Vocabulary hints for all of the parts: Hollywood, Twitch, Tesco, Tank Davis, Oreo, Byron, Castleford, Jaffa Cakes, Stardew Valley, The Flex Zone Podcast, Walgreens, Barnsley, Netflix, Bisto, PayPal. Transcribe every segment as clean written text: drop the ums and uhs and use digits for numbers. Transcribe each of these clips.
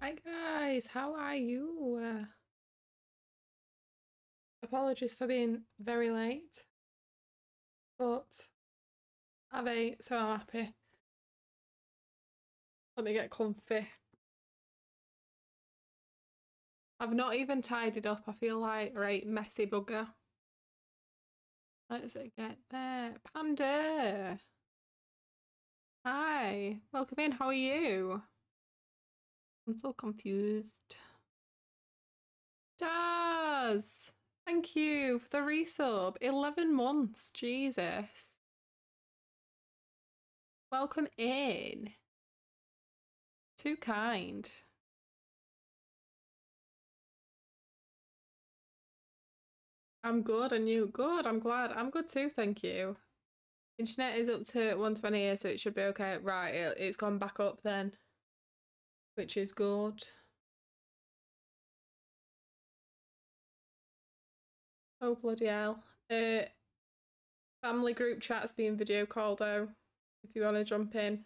Hi guys, how are you? Apologies for being very late, but I've ate, so I'm happy. Let me get comfy. I've not even tidied up, I feel like, right, messy bugger. Let's get there. Panda! Hi, welcome in, how are you? I'm so confused. Jazz! Thank you for the resub. 11 months, Jesus. Welcome in. Too kind. I'm good, and you? Good, I'm glad. I'm good too, thank you. Internet is up to 120 here, so it should be okay. Right, it's gone back up then, which is good. Oh, bloody hell. Family group chat's being video called though, if you want to jump in.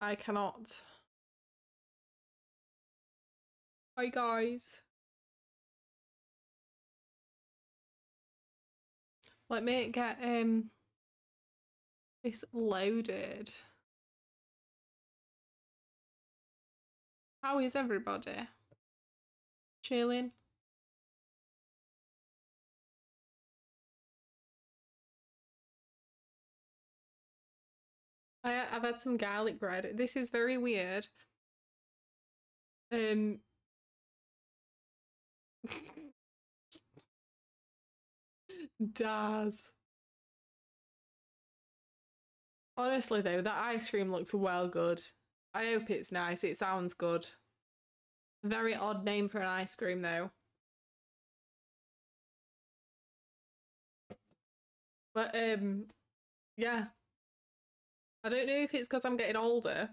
I cannot. Hi guys. Let me get this loaded. How is everybody? Chilling? I've had some garlic bread. This is very weird. Daz. Honestly though, that ice cream looks well good. I hope it's nice. It sounds good. Very odd name for an ice cream though. But yeah. I don't know if it's because I'm getting older,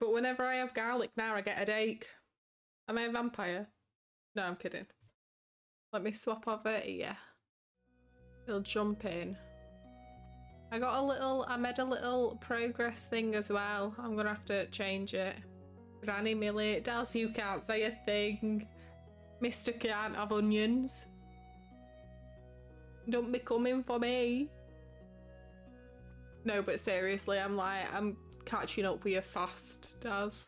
but whenever I have garlic now, I get a headache. Am I a vampire? No, I'm kidding. Let me swap over here. We'll jump in. I made a little progress thing as well. I'm going to have to change it. Granny Millie, Daz, you can't say a thing. Mr. Can't have onions. Don't be coming for me. No, but seriously, I'm catching up with you fast, Daz.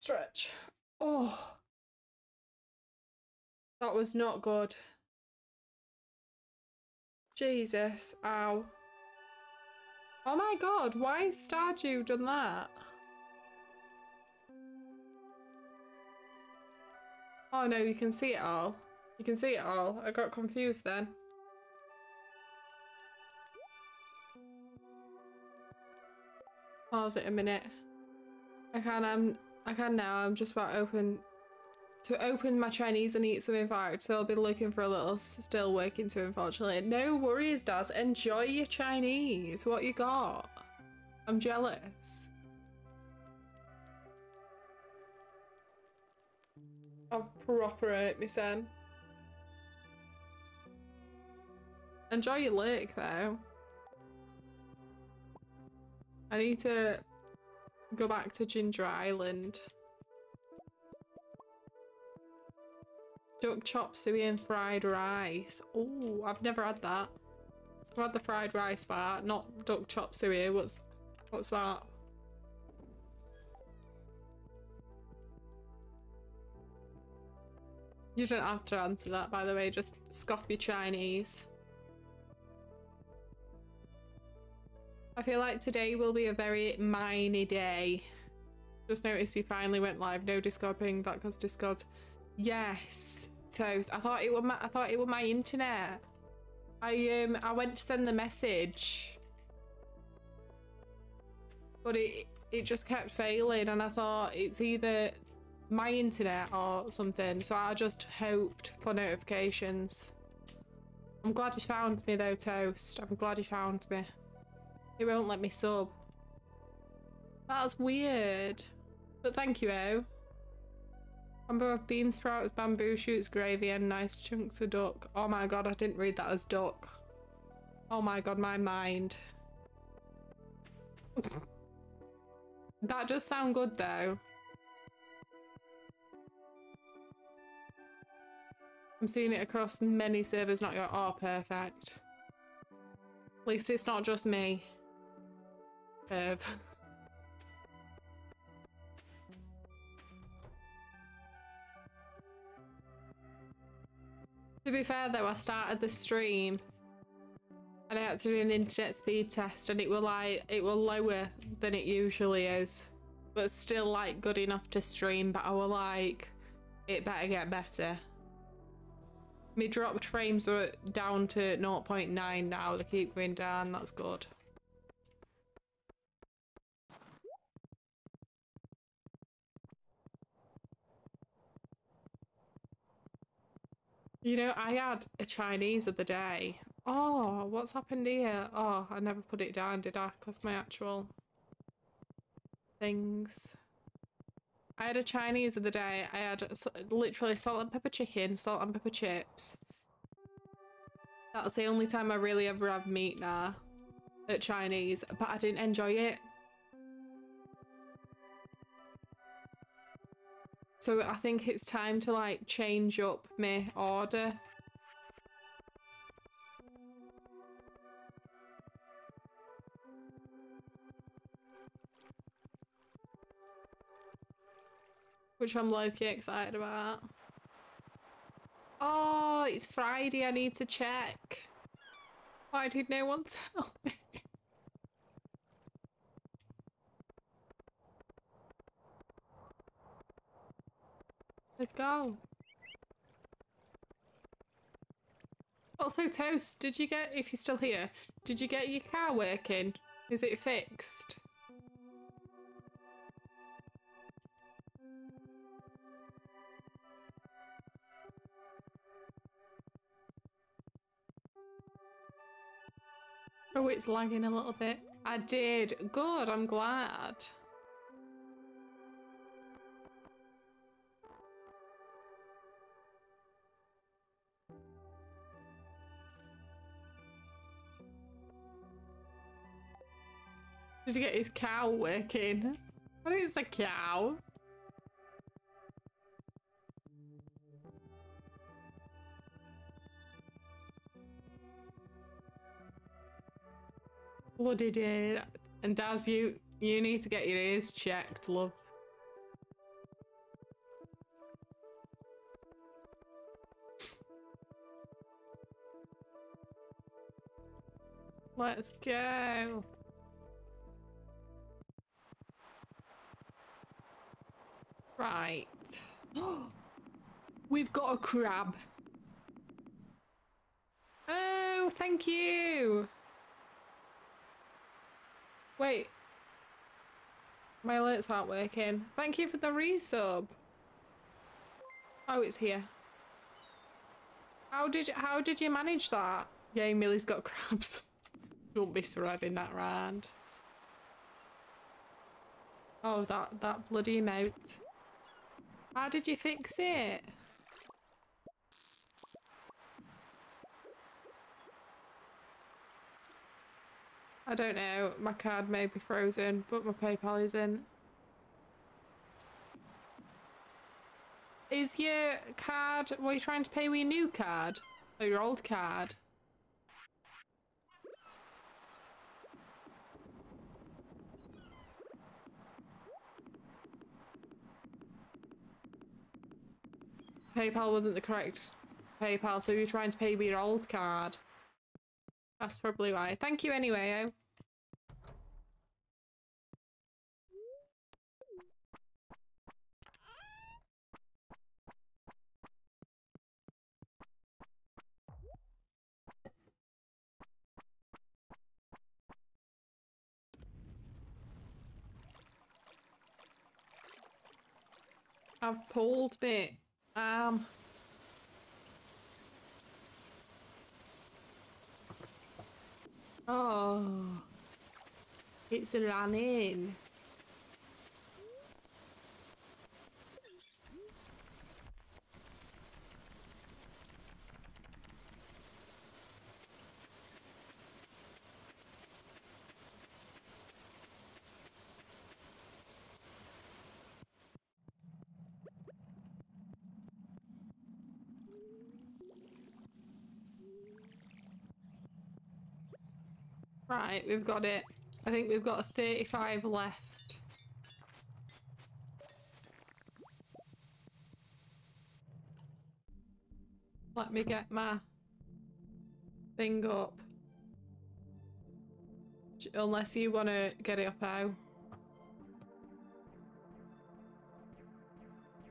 Stretch. Oh. That was not good. Jesus, ow. Oh my god, why has Stardew done that? Oh no, you can see it all. You can see it all. I got confused then. Pause it a minute. I can now. I'm just about to open my Chinese and eat something hard, so I'll be looking for a little still working to, unfortunately. No worries, Daz. Enjoy your Chinese. What you got? I'm jealous. I'll proper hurt me son. Enjoy your lurk though. I need to go back to Ginger Island. Duck chop suey and fried rice. Oh, I've never had that. I've had the fried rice bar, not duck chop suey. What's that? You don't have to answer that, by the way. Just scoff your Chinese. I feel like today will be a very miney day. Just noticed you finally went live. No Discord ping. That caused Discord. Yes. Toast. I thought it was my internet. I went to send the message, but it it just kept failing, and I thought it's either my internet or something, so I just hoped for notifications. I'm glad you found me though, Toast. I'm glad you found me. It won't let me sub. That's weird. But thank you, O. Number of bean sprouts, bamboo shoots, gravy, and nice chunks of duck. Oh my god, I didn't read that as duck. Oh my god, my mind. That just sound good though. I'm seeing it across many servers, not your... Oh, perfect. At least it's not just me. Perv. To be fair though, I started the stream and I had to do an internet speed test, and it will like, it will lower than it usually is, but still like good enough to stream. But I will like, it better get better. Me dropped frames are down to 0.9 now. They keep going down. That's good. You know, I had a Chinese of the day. Oh, what's happened here? Oh, I never put it down, did I? Because my actual things. I had a Chinese of the day. I had literally salt and pepper chicken, salt and pepper chips. That's the only time I really ever have meat now at Chinese, but I didn't enjoy it. So I think it's time to like change up my order. Which I'm low-key excited about. Oh, it's Friday, I need to check. Why did no one tell me? Let's go. Also, Toast, did you get, if you're still here, did you get your car working? Is it fixed? Oh, it's lagging a little bit. I did. Good, I'm glad. Did he get his cow working? I think it's a cow. Bloody did. And Daz, you need to get your ears checked, love. Let's go. Right. We've got a crab. Oh, thank you. Wait. My alerts aren't working. Thank you for the resub. Oh, it's here. How did you manage that? Yay, Millie's got crabs. Don't be spreading that round. Oh, that bloody emote. How did you fix it? I don't know. My card may be frozen, but my PayPal isn't. Is your card... Were you trying to pay with your new card? Or your old card? PayPal wasn't the correct PayPal, so you're trying to pay with your old card. That's probably why. Thank you anyway. I've pulled, mate. Oh, it's running. Right, we've got it. I think we've got 35 left. Let me get my thing up. Unless you want to get it up now.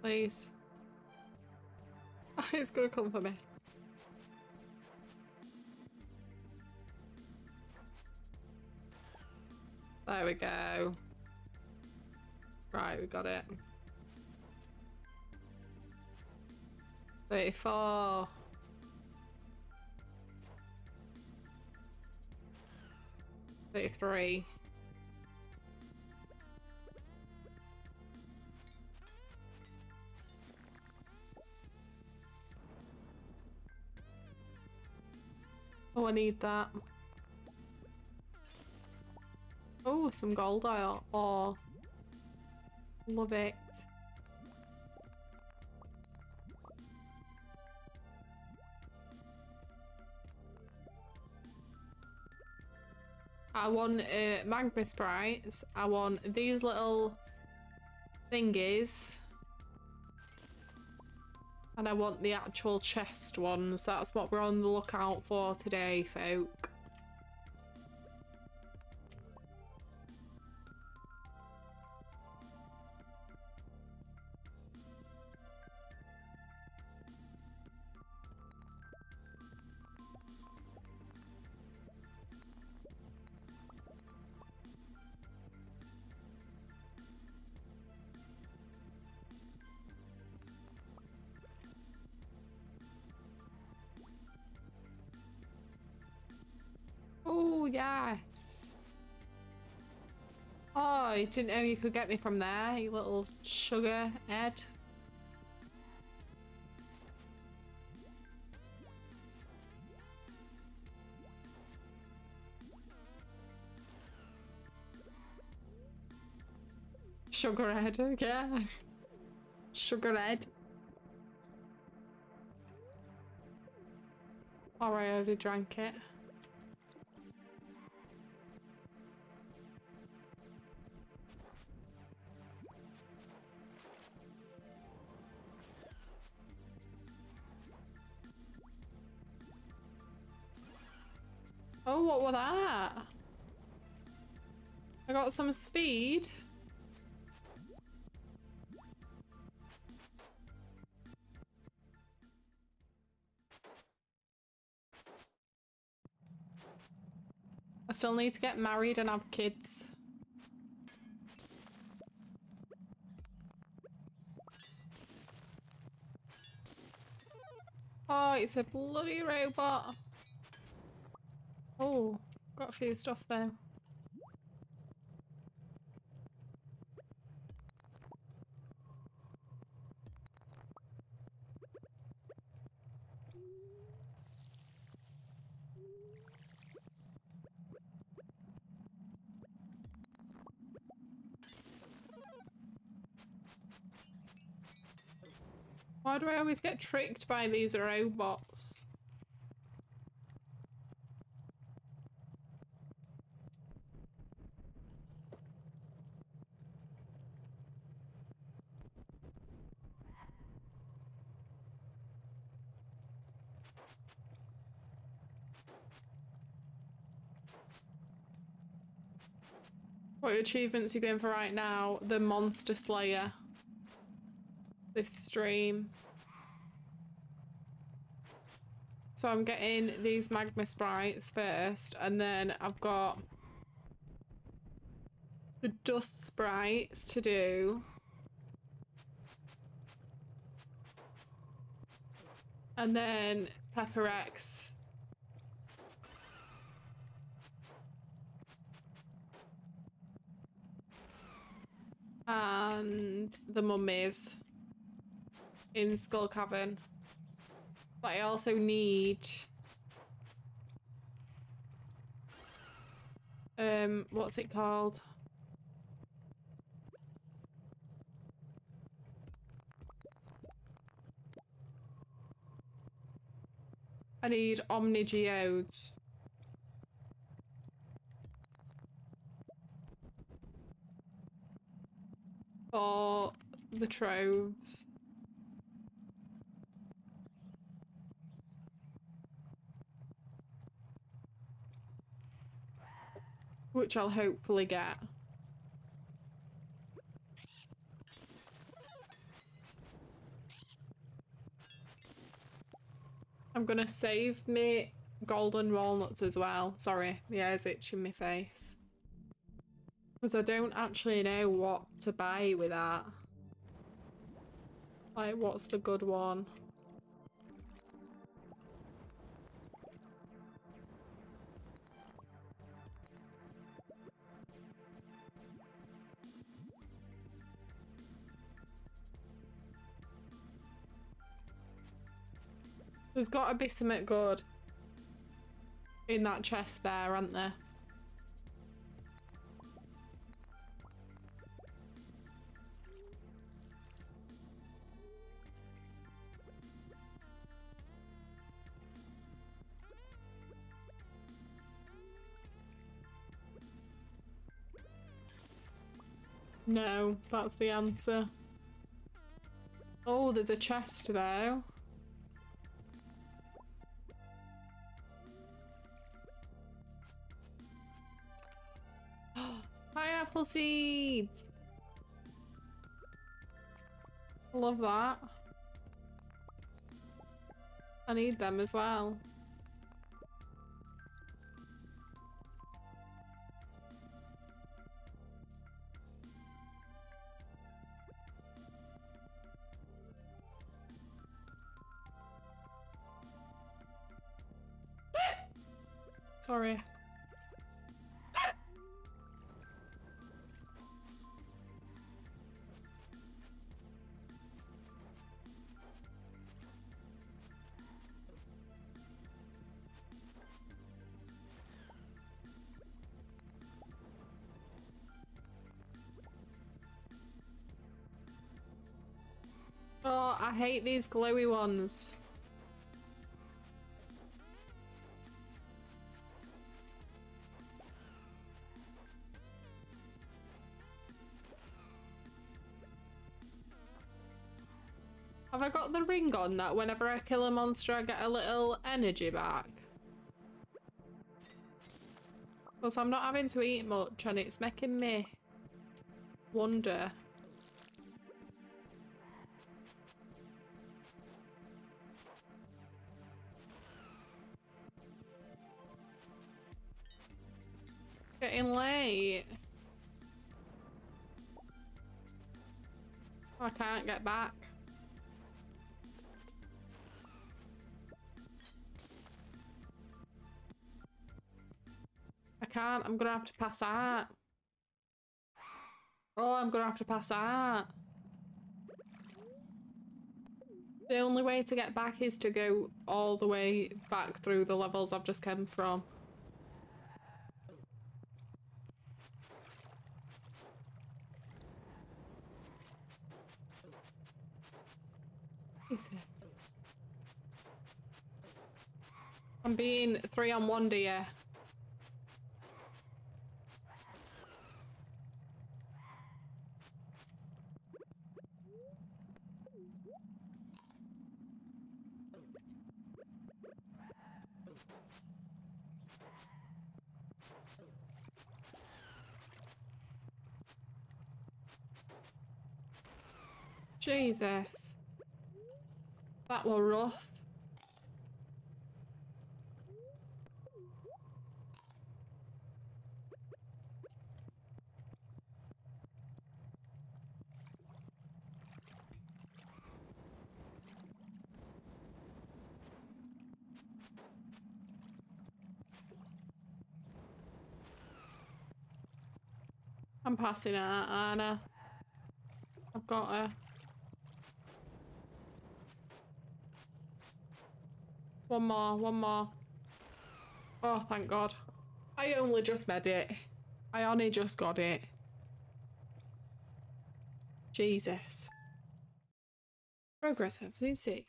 Please. It's going to come for me. There we go. Right, we got it. 34. Three. Oh, I need that. Oh, some gold out. Oh, love it. I want magma sprites. I want these little thingies. And I want the actual chest ones. That's what we're on the lookout for today, folk. Yes. Oh, you didn't know you could get me from there, you little sugar head. Sugar head, yeah. Sugar head. Alright, I already drank it. Oh, what was that? I got some speed. I still need to get married and have kids. Oh, it's a bloody robot. Oh, got a few stuff there. Why do I always get tricked by these robots? What achievements are you going for right now? The Monster Slayer. This stream. So I'm getting these magma sprites first, and then I've got the dust sprites to do. And then Paparax. And the mummies in Skull Cavern. But I also need what's it called? I need Omni Geodes. For the troves. Which I'll hopefully get. I'm gonna save me golden walnuts as well. Sorry, my hair's itching my face. Because I don't actually know what to buy with that. Like, what's the good one? There's gotta be something good in that chest there, aren't there? No, that's the answer. Oh, there's a chest though. Pineapple seeds! Love that. I need them as well. Sorry. Oh, I hate these glowy ones. Have I got the ring on that whenever I kill a monster I get a little energy back? Because I'm not having to eat much and it's making me wonder. Getting late. I can't get back. I can't. I'm gonna have to pass out. Oh, I'm gonna have to pass out. The only way to get back is to go all the way back through the levels I've just come from. I'm being 3-on-1, dear. Jesus. That was rough. I'm passing out, Anna. I've got her. One more, one more. Oh, thank God. I only just made it. I only just got it. Jesus. Progress of Lucy.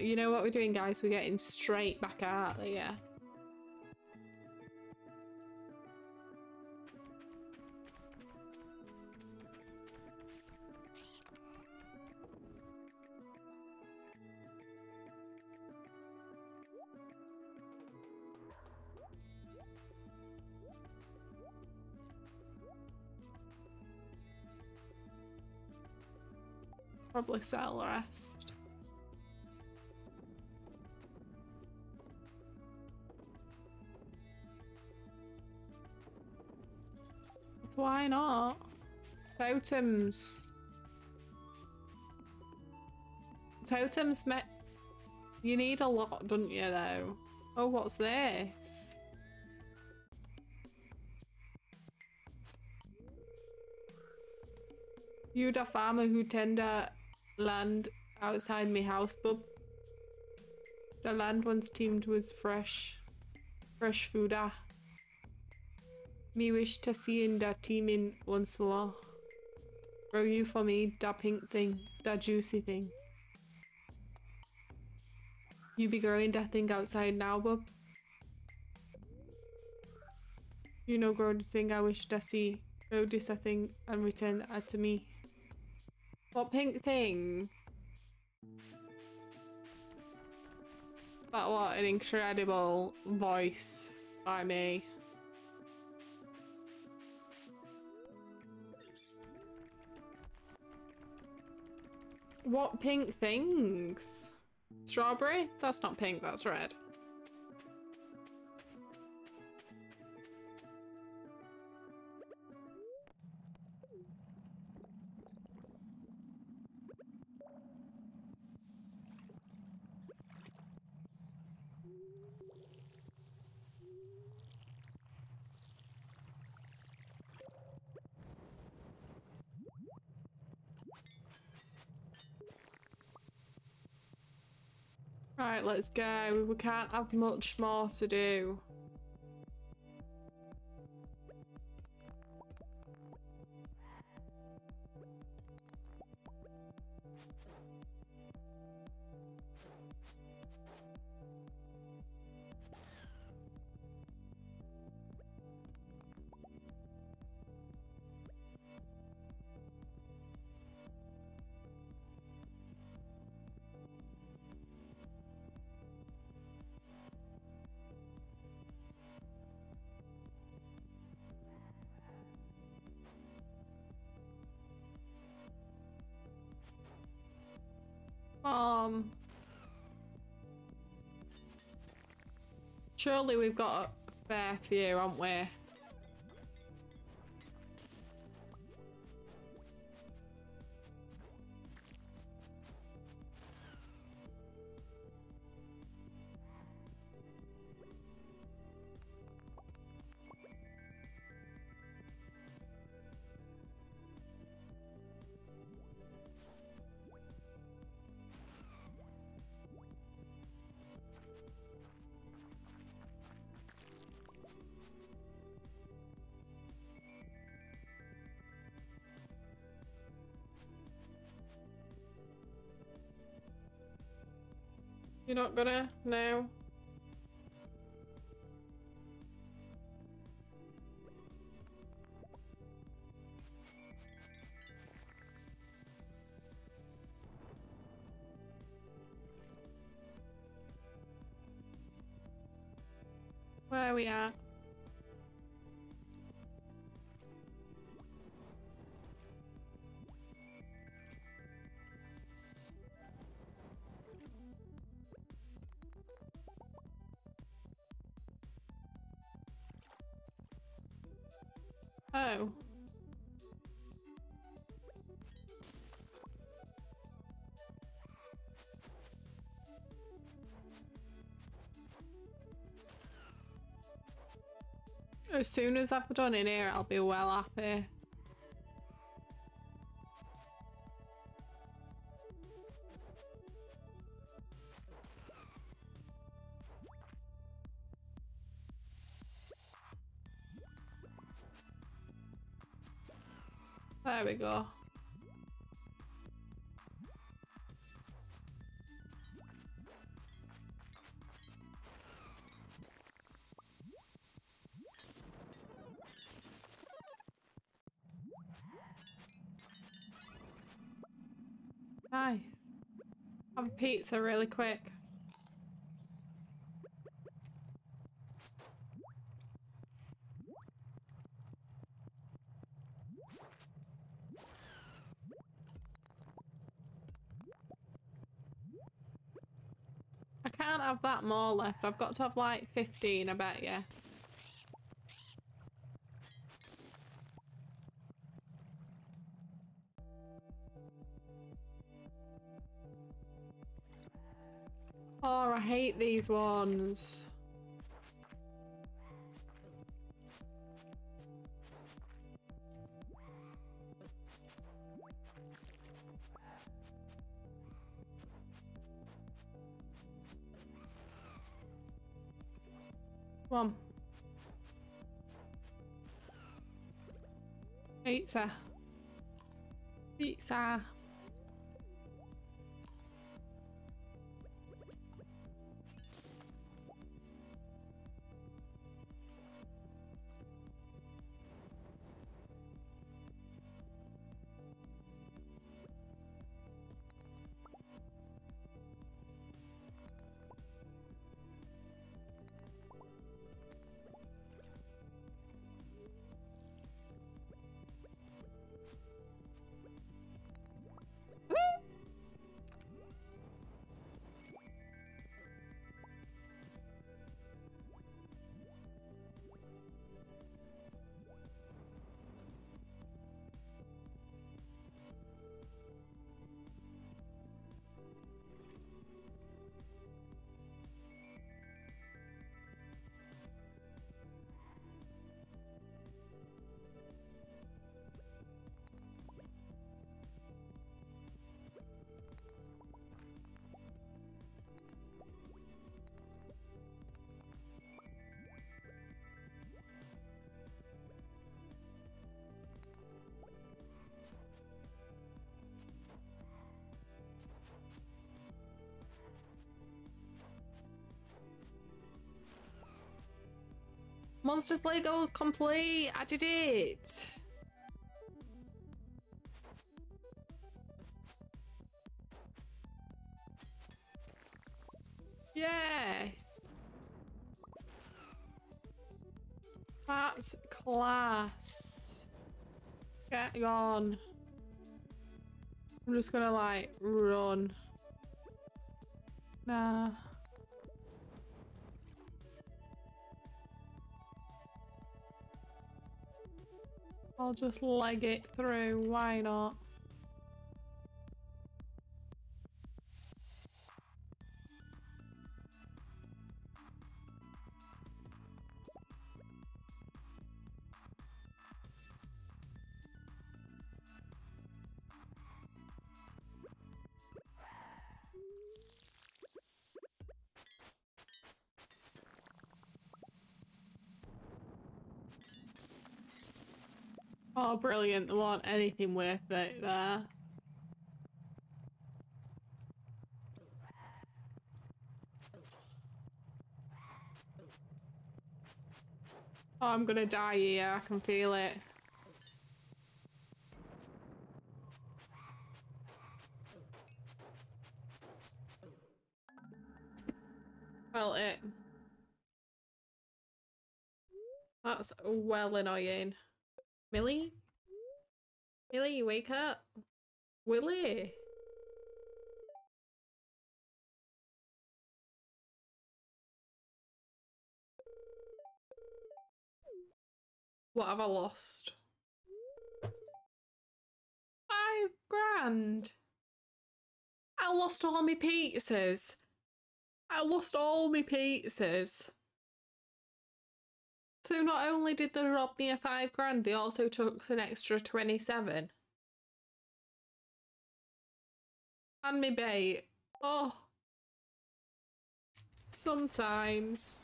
You know what we're doing, guys? We're getting straight back out there. Probably sell the rest. Why not? Totems. Totems, mate. You need a lot, don't you, though? Oh, what's this? You the farmer who tender land outside me house, bub. The land once teemed with fresh food. Me wish to see in that teeming once more. Grow you for me, that pink thing, that juicy thing. You be growing that thing outside now, bub. You know, grow the thing I wish to see. Grow this a thing and return that to me. What pink thing? But what an incredible voice by me. What pink things? Strawberry? That's not pink, that's red. Right, let's go. We can't have much more to do. Surely we've got a fair few, haven't we? You're not gonna? No. Where are we at? Oh. As soon as I've done in here, I'll be well happy. There we go. Nice. Have a pizza really quick. I can't have that more left. I've got to have like 15, I bet you. Oh, I hate these ones. Come on. Pizza. Pizza. Monsters Lego complete! I did it! Yay! That's class! Get gone! I'm just gonna like run. Nah. I'll just leg it through, why not? Oh, brilliant. There wasn't anything worth it there. Oh, I'm gonna die here. I can feel it. Felt it. That's well annoying. Millie? Millie, wake up! Willie! What have I lost? 5 grand! I lost all my pizzas! I lost all my pizzas! So not only did they rob me of $5,000, they also took an extra 27. And me bait. Oh. Sometimes.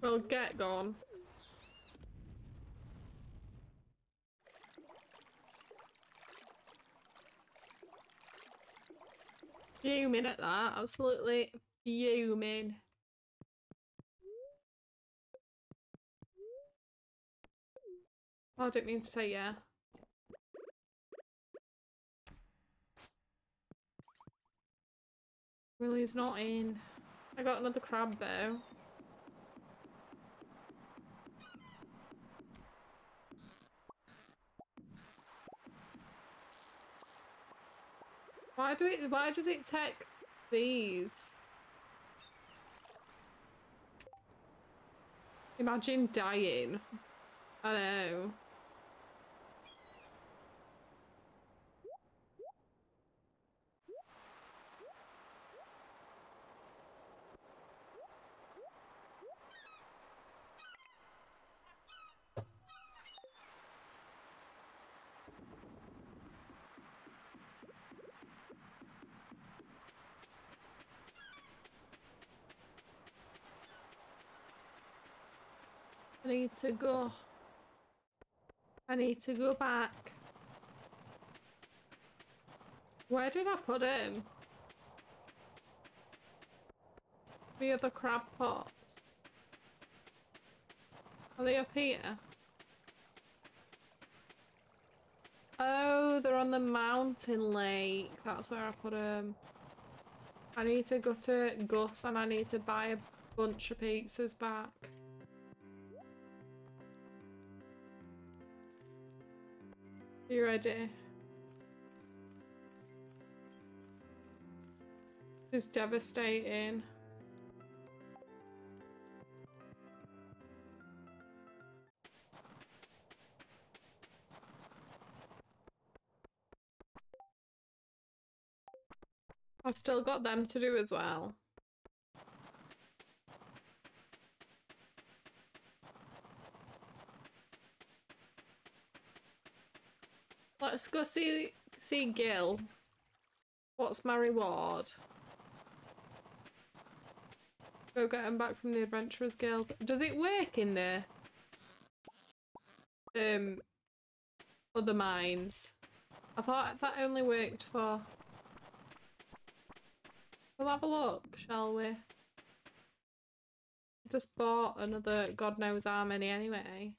Well, get gone. Fuming at that, absolutely fuming. Oh, I didn't mean to say yeah. Well, he's not in. I got another crab though. Why does it take these? Imagine dying. I know. I need to go. I need to go back. Where did I put him? The other crab pots. Are they up here? Oh, they're on the mountain lake. That's where I put him. I need to go to Gus and I need to buy a bunch of pizzas back. You ready? It's devastating. I've still got them to do as well. Let's go see Gil. What's my reward? Go get him back from the Adventurers Guild. Does it work in there? Other mines. I thought that only worked for. We'll have a look, shall we? Just bought another God knows how many anyway.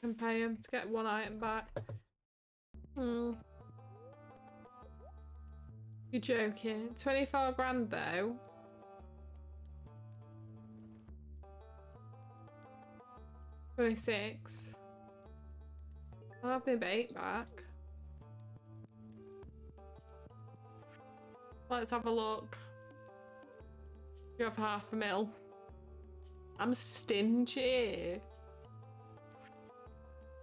Can pay him to get one item back. You're joking. 24 grand though. $26. I'll have my bait back. Let's have a look. You have $500,000. I'm stingy.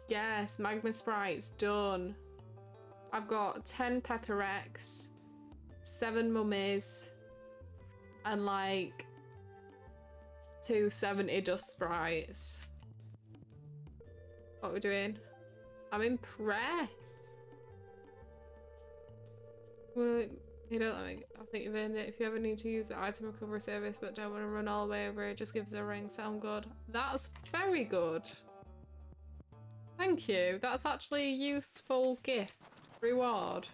Yes, magma sprite's done. I've got 10 pepper X, 7 mummies, and like 270 dust sprites. What are we doing? I'm impressed. Well, you know, I think you've earned it. If you ever need to use the item recovery service but don't want to run all the way over it, just give us a ring. Sound good? That's very good. Thank you, that's actually a useful gift, reward.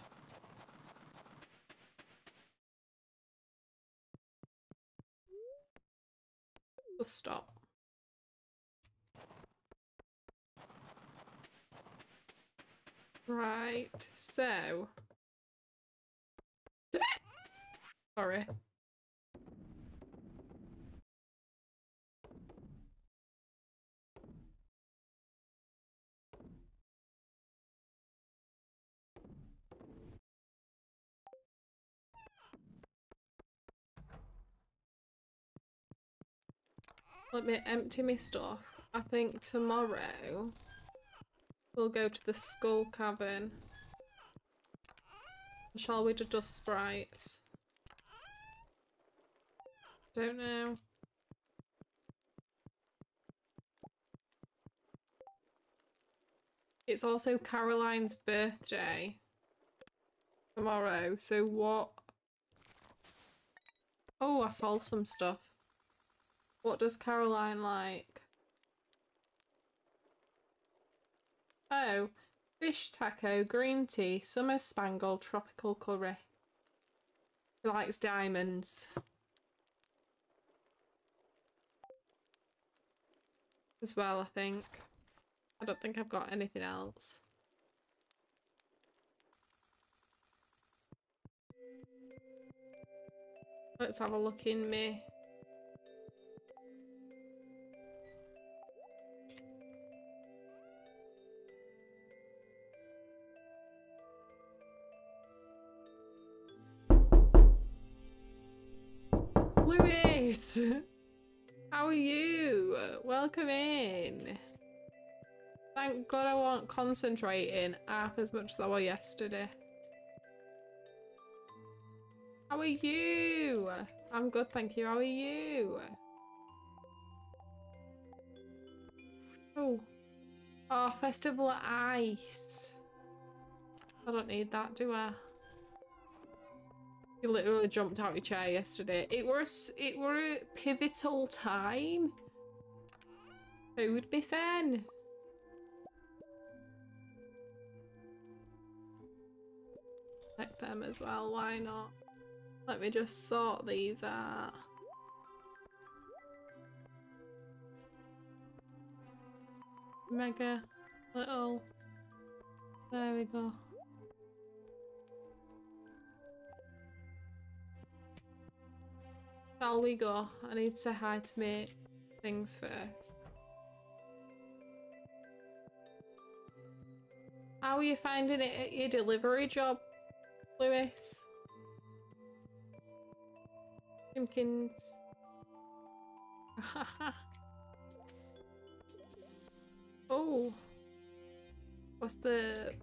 Just stop. Right, so. Sorry. Let me empty my stuff. I think tomorrow We'll go to the Skull Cavern. Shall we do dust sprites? Don't know. It's also Caroline's birthday tomorrow, so what? Oh, I sold some stuff. What does Caroline like? Oh, fish taco, green tea, summer spangle, tropical curry. She likes diamonds. As well, I think. I don't think I've got anything else. Let's have a look in me. Louis! How are you? Welcome in. Thank God I wasn't concentrating half as much as I was yesterday. How are you? I'm good, thank you. How are you? Oh. Oh, Festival of Ice. I don't need that, do I? You literally jumped out of your chair yesterday. It were a pivotal time. Who would be saying? Check them as well, why not? Let me just sort these out. Mega, little, there we go. Shall we go? I need to say hi to my things first. How are you finding it at your delivery job, Lewis? Jimkins. Oh. What's the...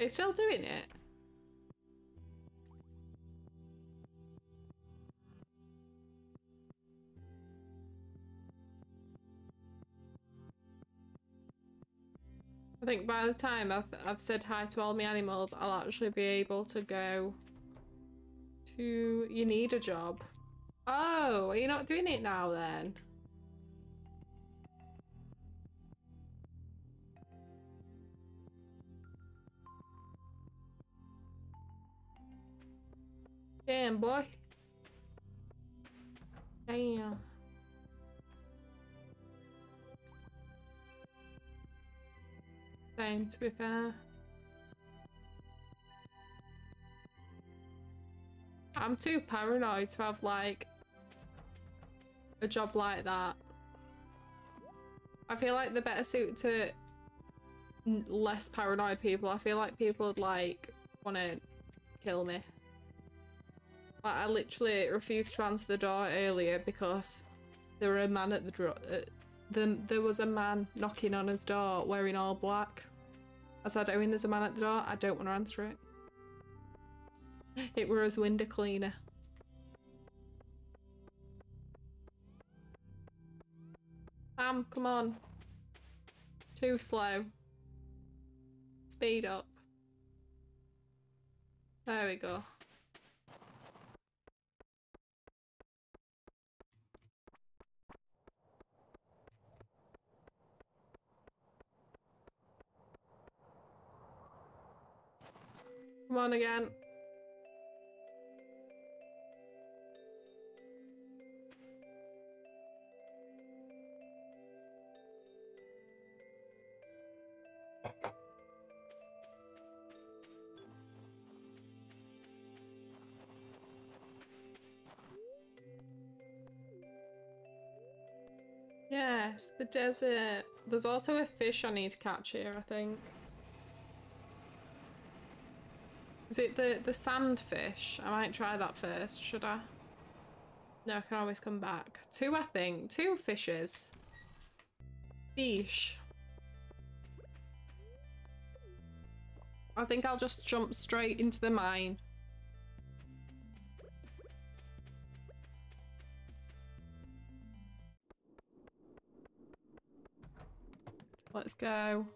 It's still doing it? I think by the time I've said hi to all my animals, I'll actually be able to go to... You need a job. Oh, are you not doing it now then? Damn, boy. Damn. Same, to be fair. I'm too paranoid to have, like, a job like that. I feel like they're better suited to less paranoid people. I feel like people would, like, want to kill me. Like, I literally refused to answer the door earlier because there were a man at the there was a man knocking on his door wearing all black. I said, oh, there's a man at the door. I don't want to answer it. It were his window cleaner. Come on. Too slow. Speed up. There we go. Come on again. Yes, the desert. There's also a fish I need to catch here, I think. Is it the sand fish? I might try that first, should I? No, I can always come back. Two, I think. Two fishes. Fish. I think I'll just jump straight into the mine. Let's go.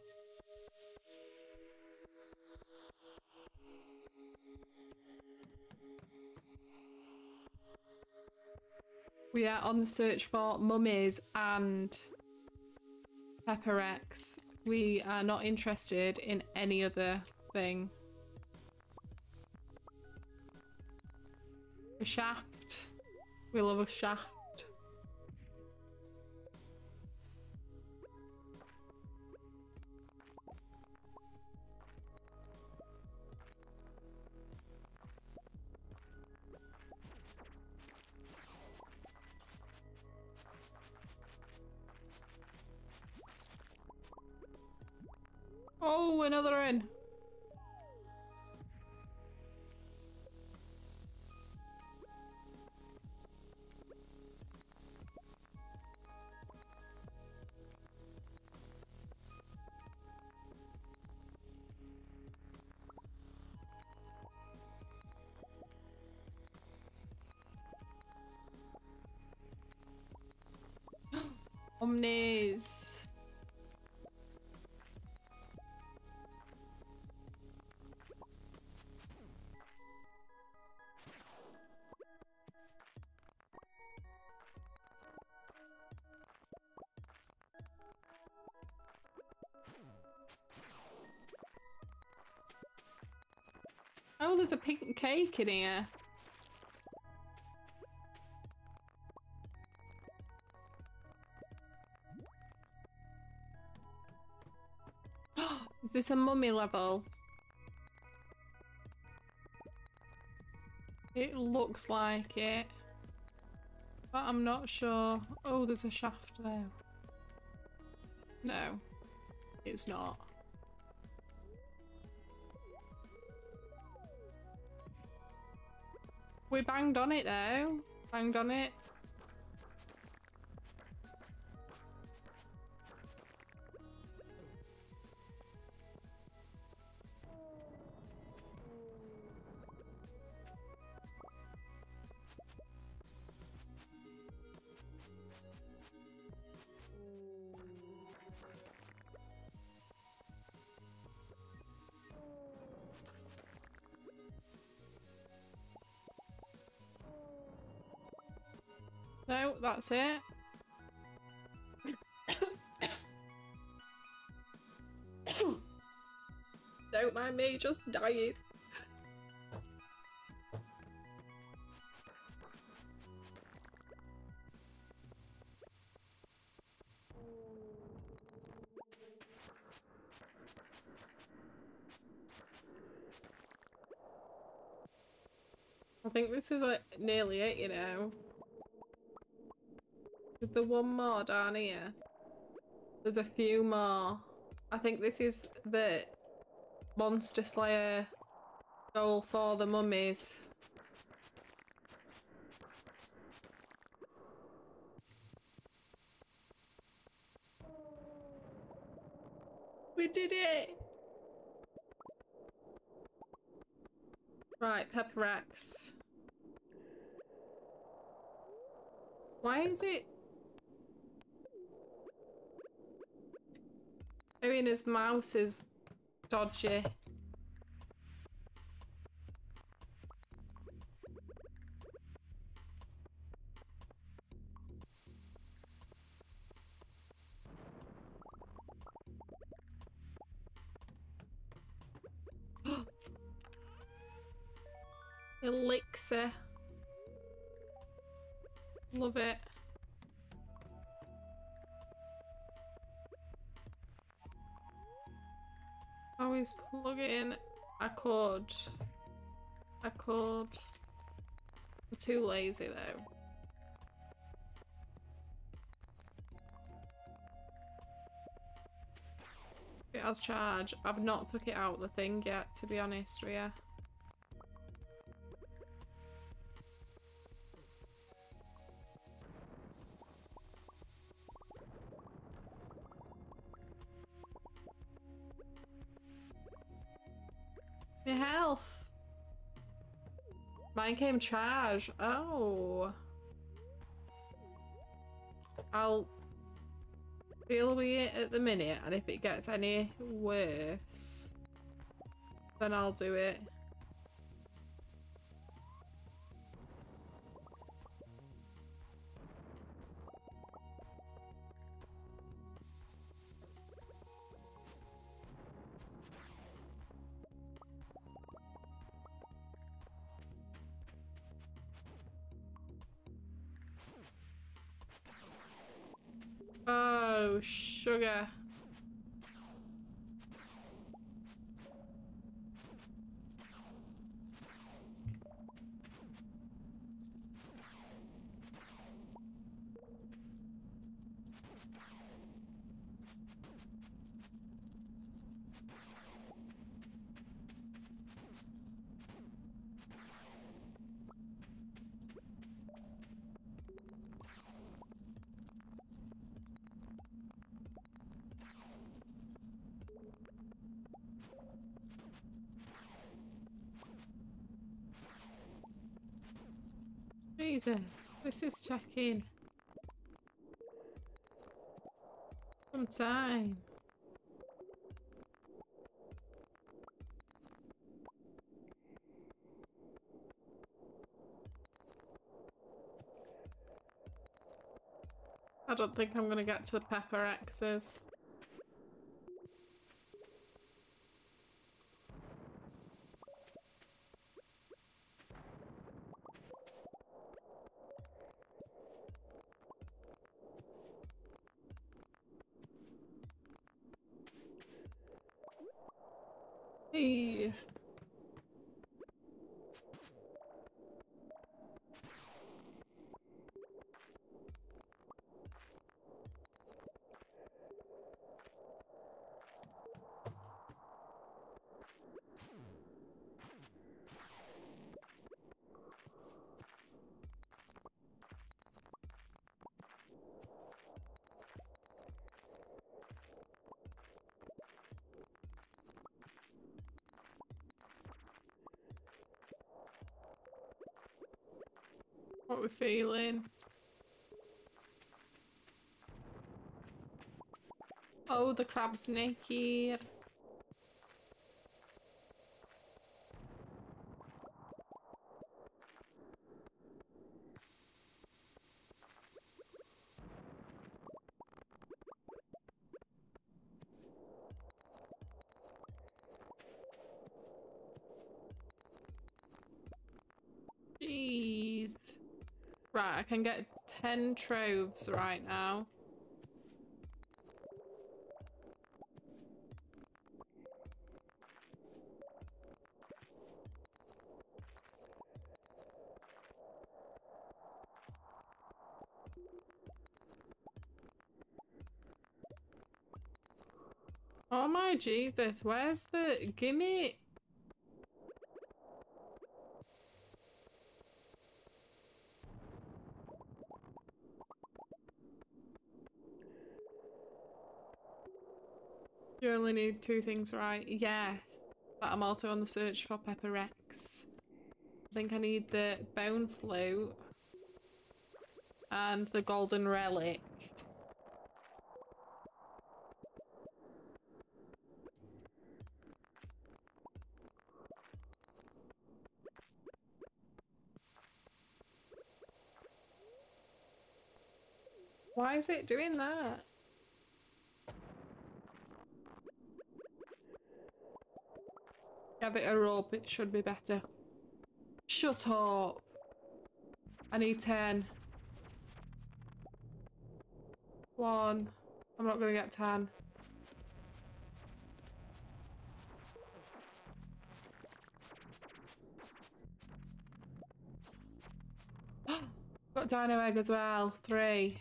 We are on the search for mummies and pepperex. We are not interested in any other thing. A shaft. We love a shaft. Oh, another in. Omnis. Oh, there's a pink cake in here. Is this a mummy level? It looks like it, but I'm not sure. Oh, there's a shaft there. No, it's not. We banged on it though. Banged on it. No, that's it. Don't mind me, just dying. I think this is like nearly it, you know. There's the one more down here. There's a few more. I think this is the Monster Slayer goal for the mummies. We did it! Right, pepperex. Why is it? I mean, his mouse is dodgy. Elixir. Love it. Always plug it in. I could. I'm too lazy though. It has charge. I've not took it out the thing yet, to be honest, Ria. Your health. Mine came charged. Oh. I'll deal with it at the minute, and if it gets any worse, then I'll do it. Oh, sugar. Jesus, this is checking some time. I don't think I'm gonna get to the pepper axes. What we're feeling. Oh, the crab's naked. Right, I can get 10 troves right now. Oh my Jesus, where's the gimme? You only need 2 things, right? Yes. But I'm also on the search for Pepper Rex. I think I need the bone flute and the golden relic. Why is it doing that? Give it a rub, it should be better. Shut up! I need 10. 1. I'm not gonna get 10. Got dino egg as well. 3.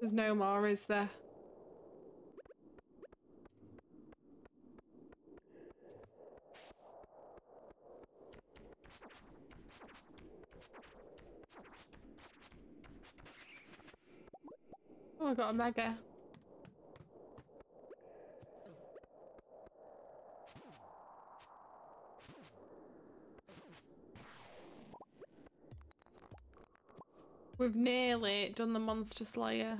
There's no more, is there? Oh, I got a mega. We've nearly done the monster slayer.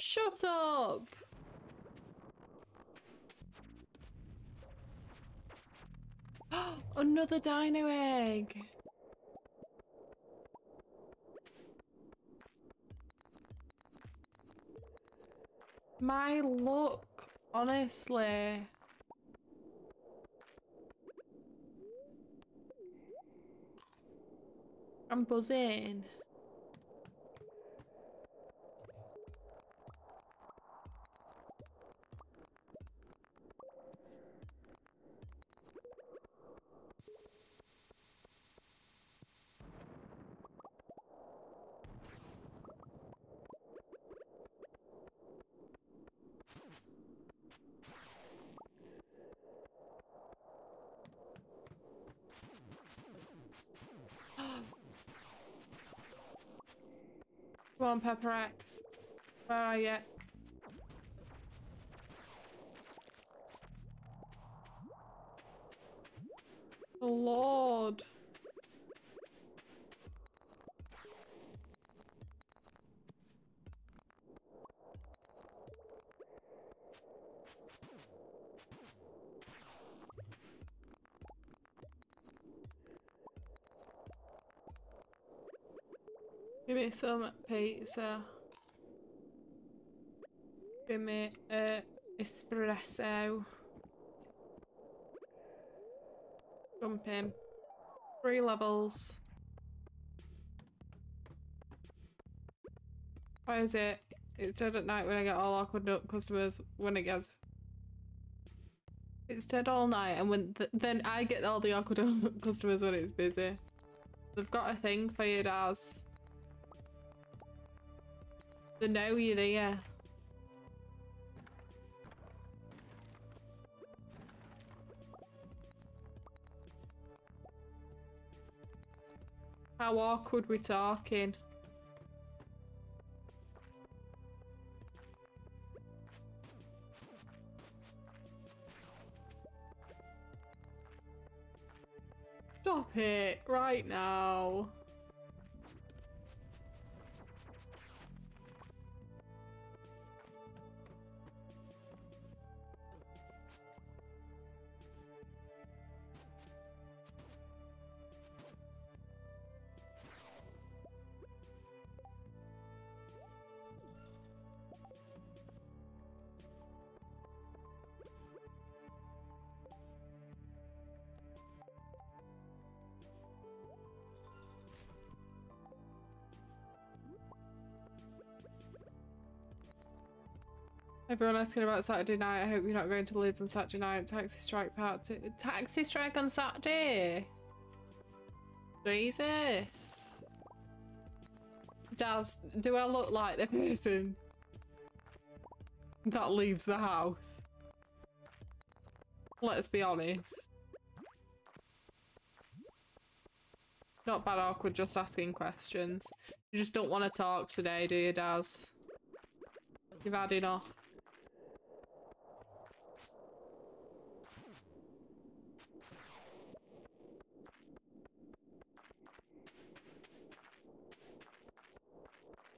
Shut up! Another dino egg! My luck, honestly. I'm buzzing. Come on, Pepper X. Where are you? Oh, Lord. Give me some pizza. Give me espresso. Jump in. 3 levels. Why is it? It's dead at night when I get all awkward up customers when it gets... It's dead all night and when then I get all the awkward up customers when it's busy. They've got a thing for you, Daz. They know you're there. How awkward we're talking. Stop it right now. Everyone asking about Saturday night. I hope you're not going to Leeds on Saturday night. Taxi strike party. Taxi strike on Saturday. Jesus. Daz, do I look like the person that leaves the house? Let's be honest. Not bad awkward just asking questions. You just don't want to talk today, do you, Daz? You've had enough.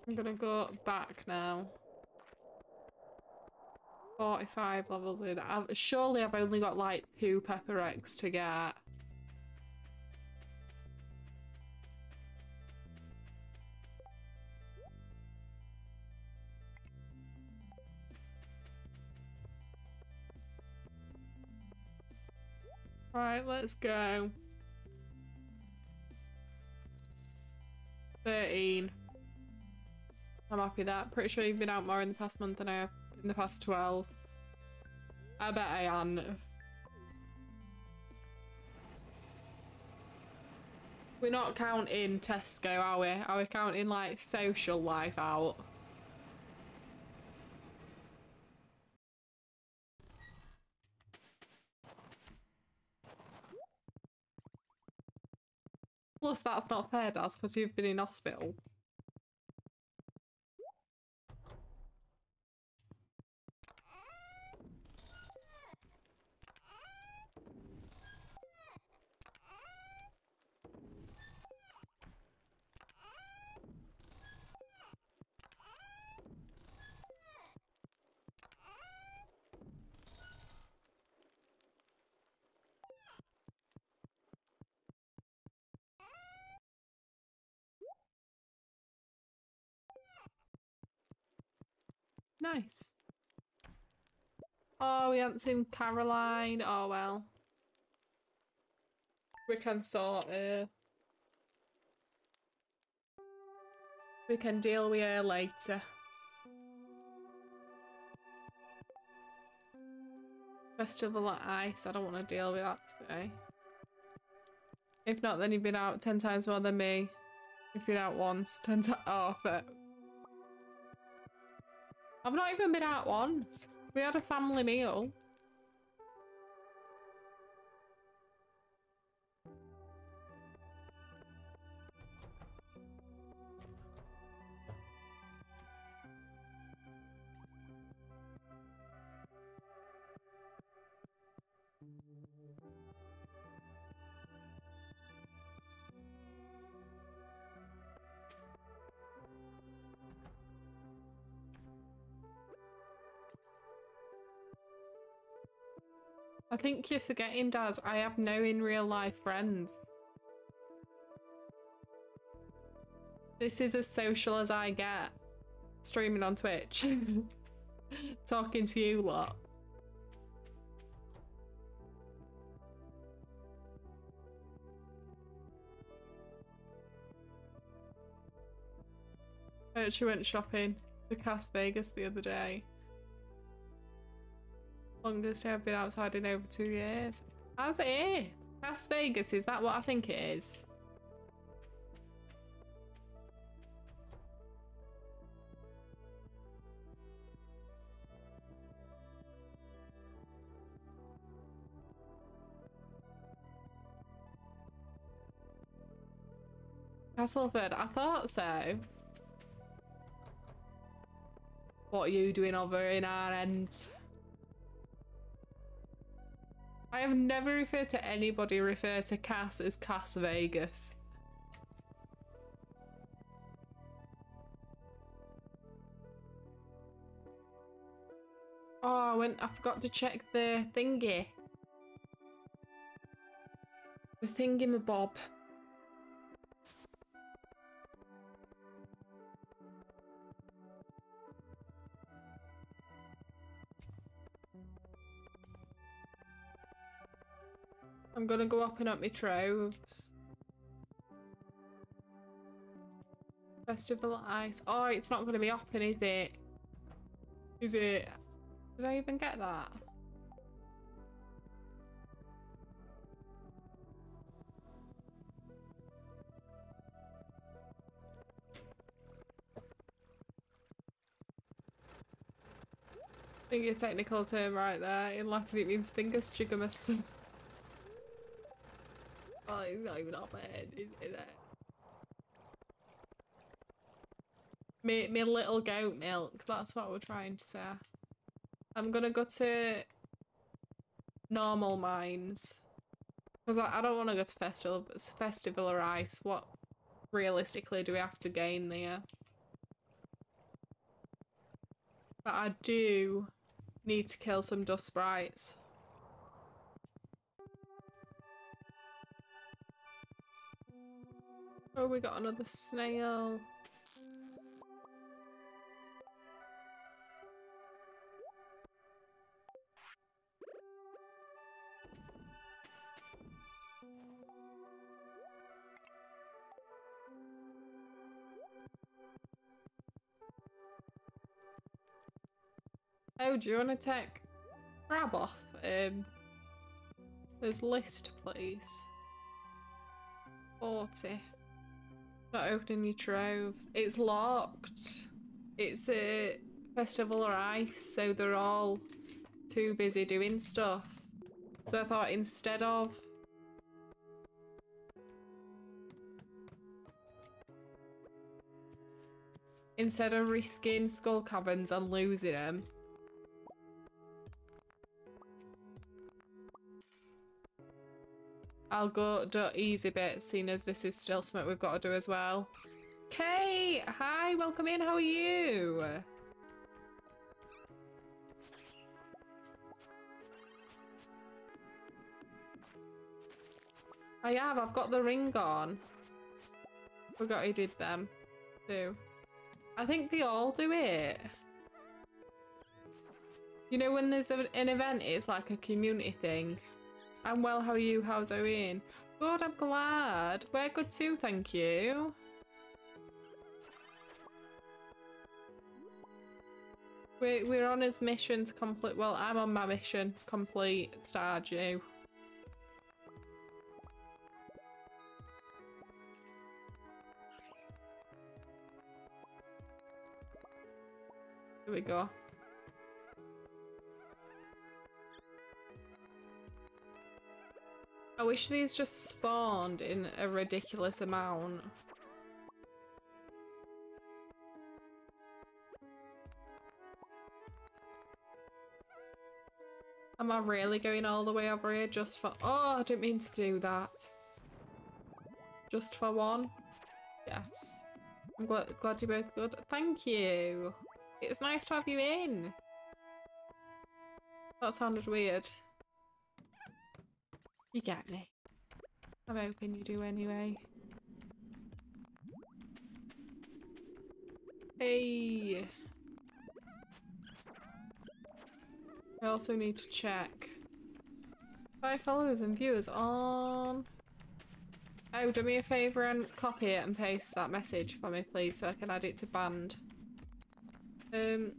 I'm gonna go back now. 45 levels in. Surely I've only got like 2 Pepper Eggs to get. Right, let's go. 13. I'm happy with that. Pretty sure you've been out more in the past month than I have in the past 12. I bet I am. We're not counting Tesco, are we? Are we counting like social life out? course that's not fair, Daz, because you've been in hospital. Nice. Oh, we haven't seen Caroline. Oh, well. We can sort her. We can deal with her later. Festival at Ice. I don't want to deal with that today. If not, then you've been out 10 times more than me. If you're out once, 10 times. Oh, fuck. I've not even been out once. We had a family meal. I think you're forgetting, Daz. I have no in real life friends. This is as social as I get. Streaming on Twitch. Talking to you lot. I actually went shopping to Las Vegas the other day. Longest day I've been outside in over 2 years. How's it here? Las Vegas, is that what I think it is? Castleford, I thought so. What are you doing over in our end? I have never referred to anybody refer to Cass as Cass Vegas. Oh, I forgot to check the thingy. The thingamabob. I'm gonna go up and up my troves. Festival at Ice. Oh, it's not gonna be open, is it? Is it? Did I even get that? I think your technical term right there. In Latin it means thingus jigamus. Oh, it's not even off my head, is it? Me little goat milk, that's what we're trying to say. I'm gonna go to normal mines. Because I don't want to go to festival or ice. What realistically do we have to gain there? But I do need to kill some dust sprites. Oh, we got another snail. Oh, do you want to take crab off this list, please? 40. Not opening your troves. It's locked. It's a festival or ice, so they're all too busy doing stuff. So I thought instead of instead of risking skull cabins and losing them. I'll go do easy bit, seeing as this is still something we've got to do as well. Kate, hi, welcome in, how are you? I have, I've got the ring on. Forgot he did them too. I think they all do it. You know when there's an event, it's like a community thing. I'm well, how are you? How's Owen? Good, I'm glad. We're good too, thank you. We're on his mission to complete, well, I'm on my mission to complete Stardew. Here we go. I wish these just spawned in a ridiculous amount. Am I really going all the way over here just for— oh, I didn't mean to do that. Just for one? Yes. I'm glad you're both good. Thank you. It's nice to have you in. That sounded weird. You get me. I'm hoping you do anyway. Hey. I also need to check. 5 followers and viewers on. Oh, do me a favour and copy it and paste that message for me, please, so I can add it to band. Sam,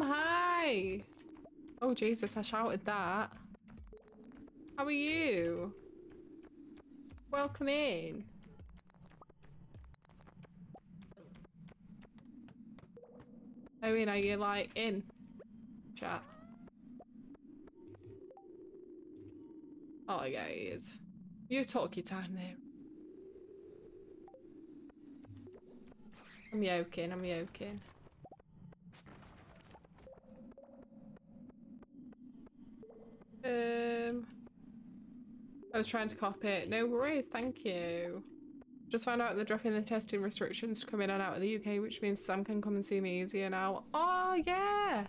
hi! Oh Jesus, I shouted that. How are you? Welcome in. Owen, are you like in chat? Oh yeah, he is. You talk your time there. I'm yoking, I'm yoking. I was trying to copy it. No worries, thank you. Just found out they're dropping the testing restrictions to come in and out of the UK, which means Sam can come and see me easier now. Oh yeah!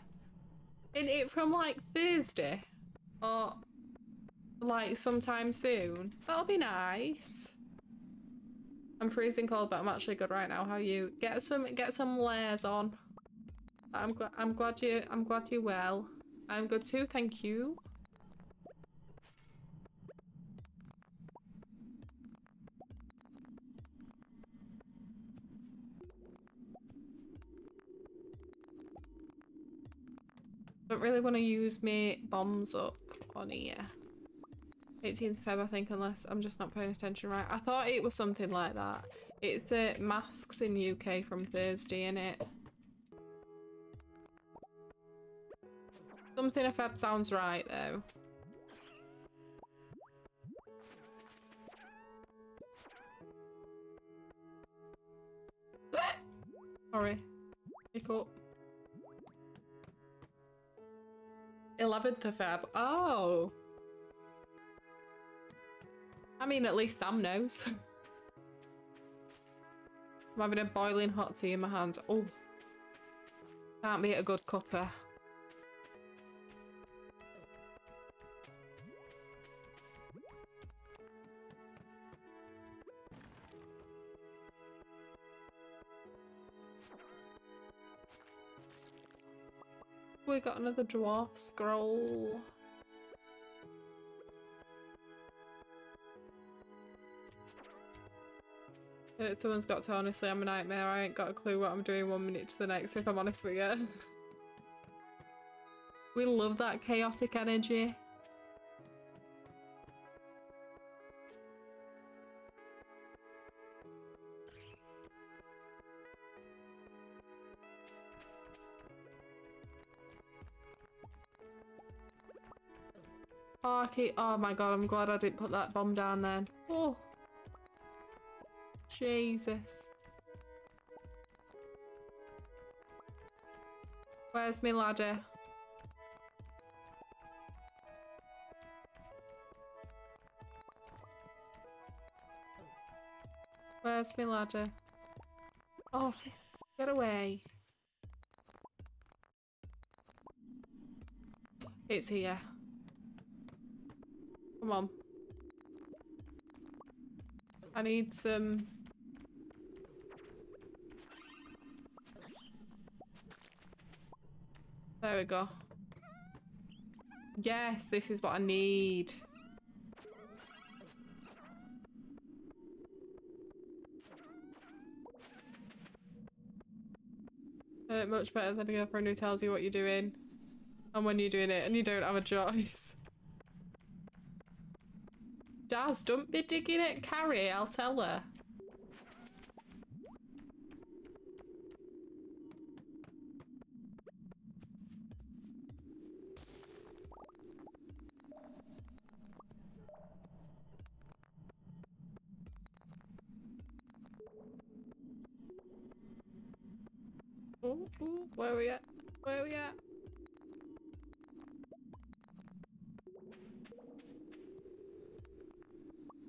In it from like Thursday or like sometime soon. That'll be nice. I'm freezing cold, but I'm actually good right now. How are you? Get some layers on. I'm glad you're well. I'm good too, thank you. Don't really want to use my bombs up on here. 18th Feb, I think, unless I'm just not paying attention right. I thought it was something like that. It's the masks in UK from Thursday, innit? Something a Feb sounds right though. Sorry. Pick up. 11th of Feb. Oh. I mean, at least Sam knows. I'm having a boiling hot tea in my hands. Oh. Can't be a good cuppa. We got another dwarf scroll. Someone's got to, honestly, I'm a nightmare. I ain't got a clue what I'm doing one minute to the next, if I'm honest with you. We love that chaotic energy. Oh my god, I'm glad I didn't put that bomb down then. Oh, Jesus. Where's my ladder? Where's my ladder? Oh, get away. It's here. Come on. I need some... There we go. Yes, this is what I need. Much better than a girlfriend who tells you what you're doing and when you're doing it and you don't have a choice. Daz, don't be digging at Carrie, I'll tell her. Ooh, ooh, where are we at? Where are we at?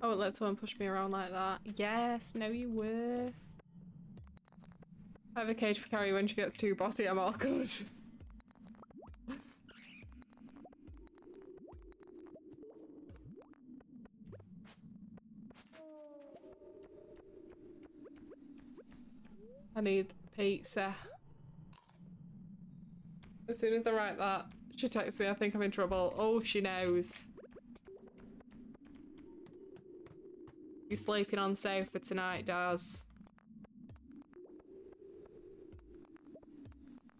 Oh, it let someone push me around like that. Yes, no you were. I have a cage for Carrie when she gets too bossy, I'm all good. I need pizza. As soon as I write that, she texts me, I think I'm in trouble. Oh, she knows. You're sleeping on sofa tonight, Daz.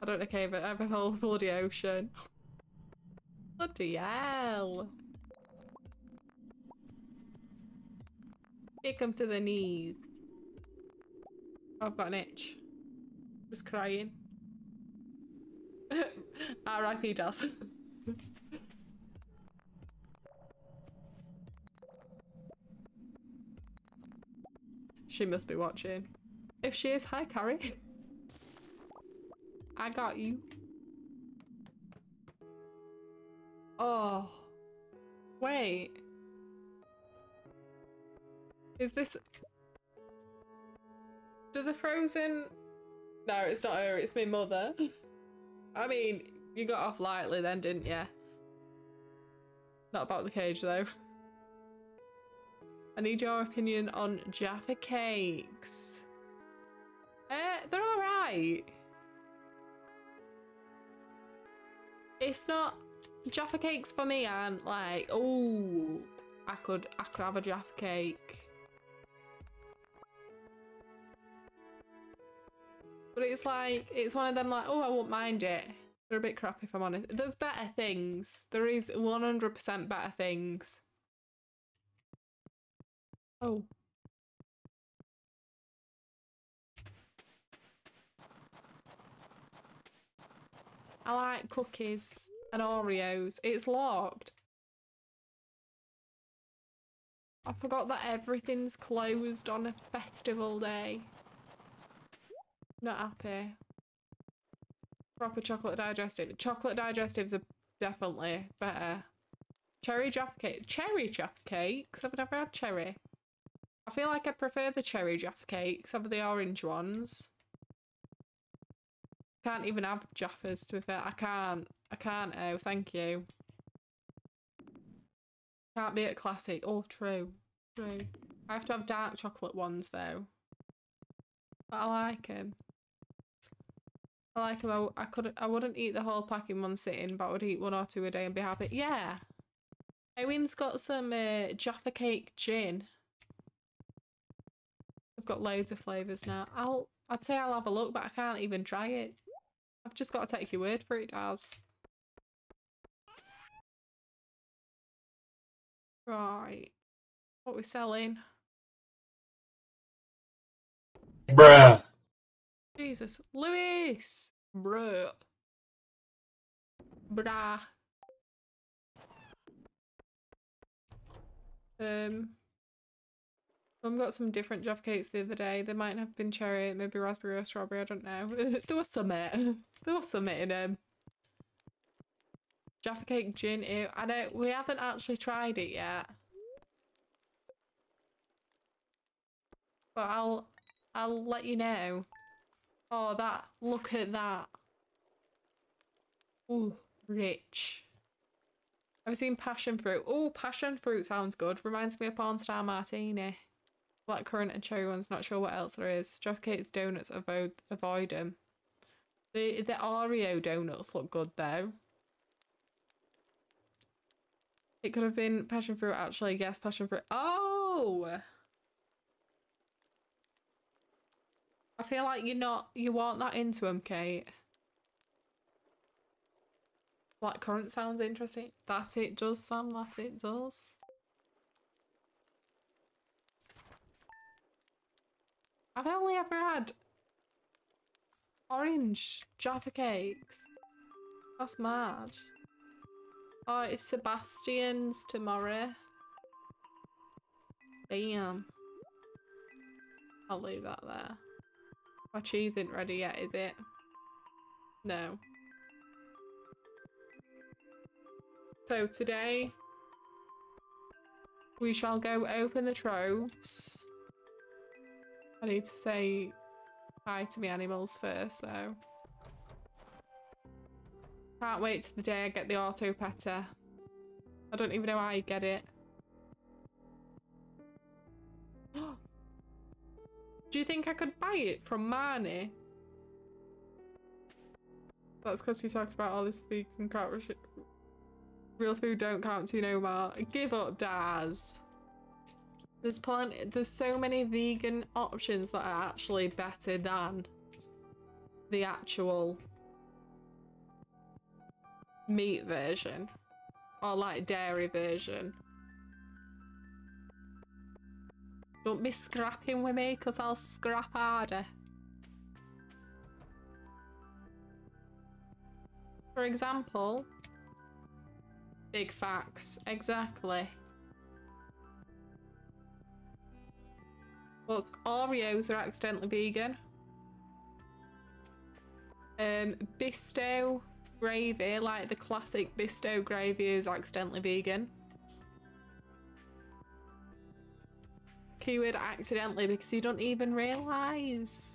I don't know, okay, but I have a whole bloody ocean. Bloody hell. Kick him to the knees. I've got an itch. Just crying. R.I.P. Daz. She must be watching. If she is, hi Carrie. I got you. Oh. Wait. Is this... Do the frozen... No, it's not her, it's my mother. I mean, you got off lightly then, didn't you? Not about the cage though. I need your opinion on Jaffa cakes. They're all right. It's not Jaffa cakes for me. Aren't like, oh, I could have a Jaffa cake. But it's like, it's one of them like, oh, I won't mind it. They're a bit crap if I'm honest. There's better things. There is 100% better things. Oh. I like cookies and Oreos. It's locked. I forgot that everything's closed on a festival day. Not happy. Proper chocolate digestive. Chocolate digestives are definitely better. Cherry Jaffa cake. Cherry Jaffa cakes? I've never had cherry. I feel like I prefer the cherry Jaffa cakes over the orange ones. Can't even have Jaffas to be fair. I can't. Oh, thank you. Can't be at classic. Oh, true. True. I have to have dark chocolate ones though. But I like them. I like them. I wouldn't eat the whole pack in one sitting, but I would eat one or two a day and be happy. Yeah. Owen's got some Jaffa cake gin. I've got loads of flavours now. I'd say I'll have a look, but I can't even try it. I've just got to take your word for it, Daz. Right. What are we selling? Bruh. Jesus. Lewis. Bruh. Bruh. Mum got some different Jaffa cakes the other day. They might have been cherry, maybe raspberry or strawberry, I don't know. there was some in them. Jaffa cake gin, ew. I know, we haven't actually tried it yet. But I'll let you know. Oh, that, look at that. Ooh, rich. I've seen passion fruit. Oh, passion fruit sounds good. Reminds me of Pawn Star Martini. Blackcurrant and cherry ones. Not sure what else there is. Jaffa Cakes donuts, avoid them. The Oreo donuts look good though. It could have been passion fruit actually. Yes, passion fruit. Oh! I feel like you aren't that into them, Kate. Blackcurrant sounds interesting. That it does, Sam. That it does. I've only ever had orange Jaffa cakes. That's mad. Oh, it's Sebastian's tomorrow. Damn. I'll leave that there. My cheese isn't ready yet, is it? No. So today, we shall go open the troves. I need to say hi to my animals first though. Can't wait till the day I get the auto petter. I don't even know how I get it. Do you think I could buy it from Marnie? That's because you talked about all this food and crap. Real food don't count to no more. Give up, Daz. There's so many vegan options that are actually better than the actual meat version. Or like dairy version. Don't be scrapping with me because I'll scrap harder. For example... Big facts, exactly. Well, Oreos are accidentally vegan. Bisto gravy, like the classic Bisto gravy, is accidentally vegan. Keyword accidentally because you don't even realise.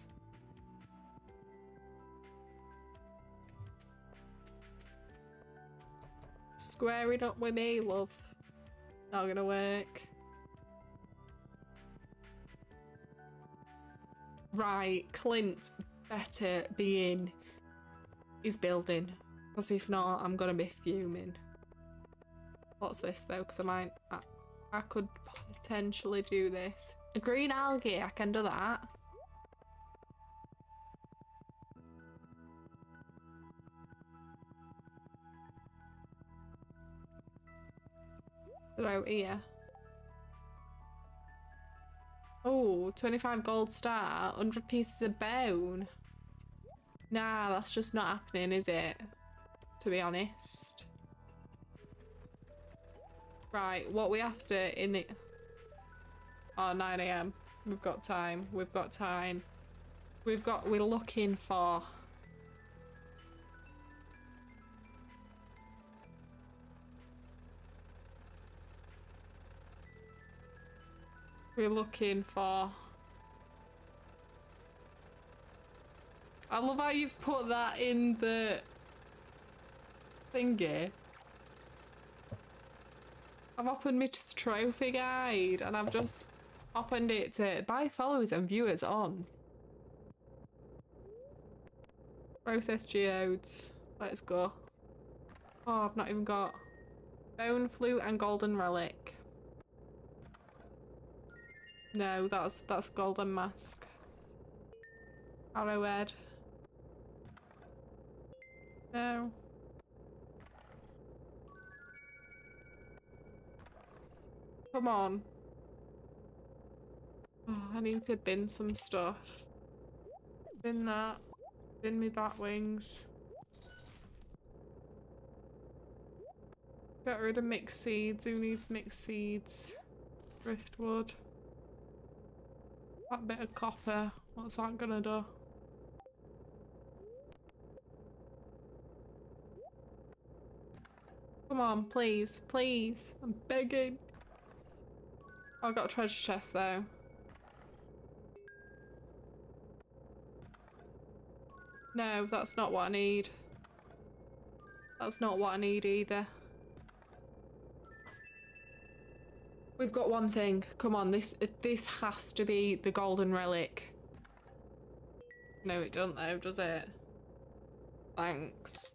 Squaring up with me, love. Not gonna work. Right, Clint better be in his building. Because if not, I'm gonna be fuming. What's this though? Because I could potentially do this. A green algae, I can do that. Throw here. Oh, 25 gold star, 100 pieces of bone. Nah, that's just not happening, is it? To be honest. Right, what we after in the... Oh, 9 AM. We've got time. We've got time. We're looking for... We're looking for... I love how you've put that in the thingy. I've opened my trophy guide and I've just opened it to buy followers and viewers on. Process geodes. Let's go. Oh, I've not even got... Bone flute and golden relic. No, that's golden mask. Arrowhead. No. Come on. Oh, I need to bin some stuff. Bin that. Bin me bat wings. Get rid of mixed seeds. Who needs mixed seeds? Driftwood. That bit of copper, what's that gonna do? Come on, please, please. I'm begging. I've got a treasure chest though. No, that's not what I need. That's not what I need either. We've got one thing. Come on, this has to be the golden relic. No, it doesn't though, does it? Thanks.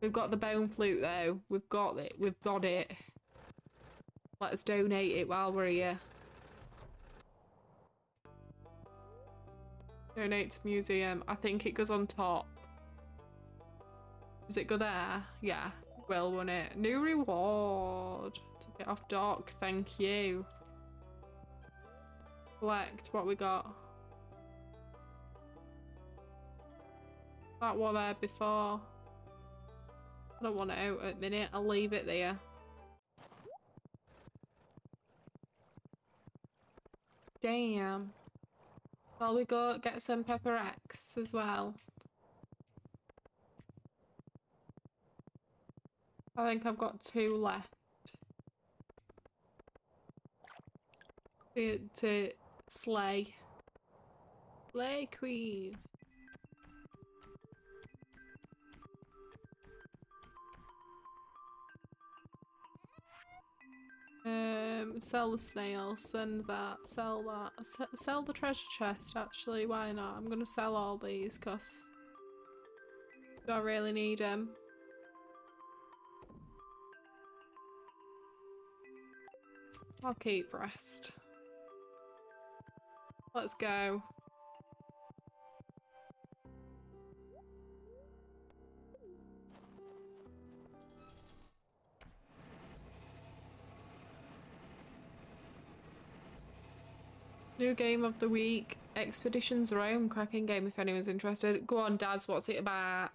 We've got the bone flute though. We've got it. We've got it. Let us donate it while we're here. Donate to museum. I think it goes on top. Does it go there? Yeah, it will, won't it? New reward. Took it off dock. Thank you. Collect. What we got? That was there before. I don't want it out at the minute. I'll leave it there. Damn. Well, we go get some pepper X as well. I think I've got 2 left. To slay. Slay queen. Sell the snail, send that, sell the treasure chest actually, why not? I'm gonna sell all these because I really need them. I'll keep rest. Let's go. New game of the week, Expeditions Rome. Cracking game if anyone's interested. Go on, Daz, what's it about?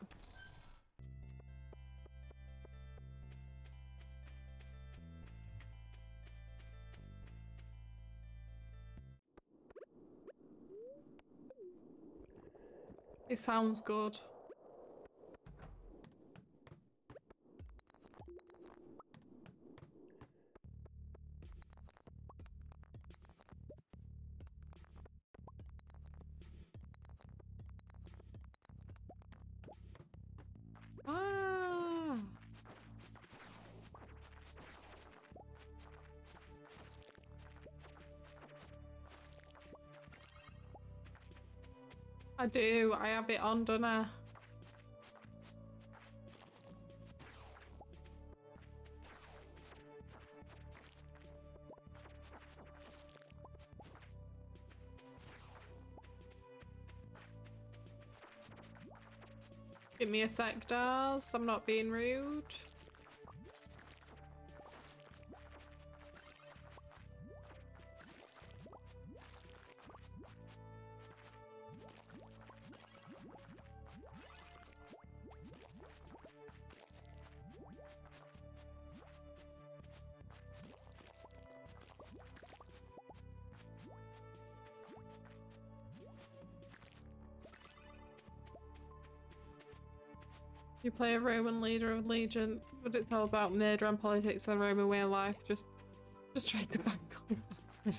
It sounds good. I do, I have it on, don't I? Give me a sec, Daz, I'm not being rude. You play a Roman leader of legion, but it's all about murder and politics and the Roman way of life. Just trade the bank on.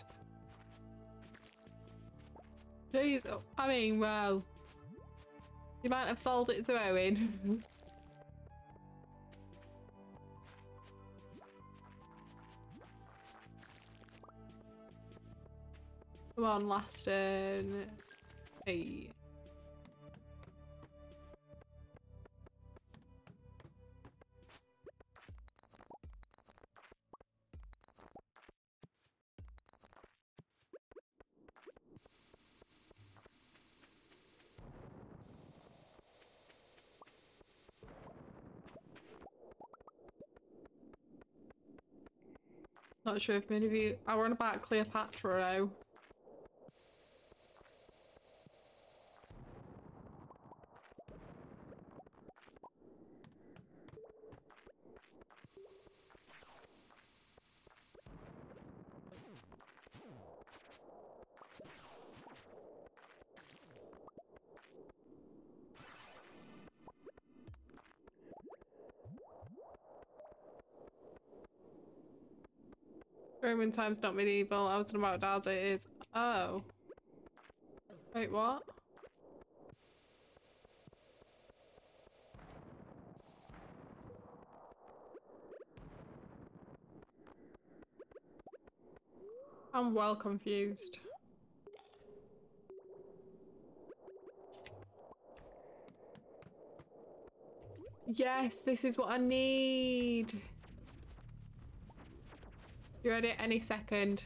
Jeez, oh, I mean, well, you might have sold it to Owen. Come on, last turn. Hey. Not sure if many of you. I want about Cleopatra now. Roman times, not medieval. I was talking about Daza. It is. Oh. Wait, what? I'm well confused. Yes, this is what I need. You're at it any second.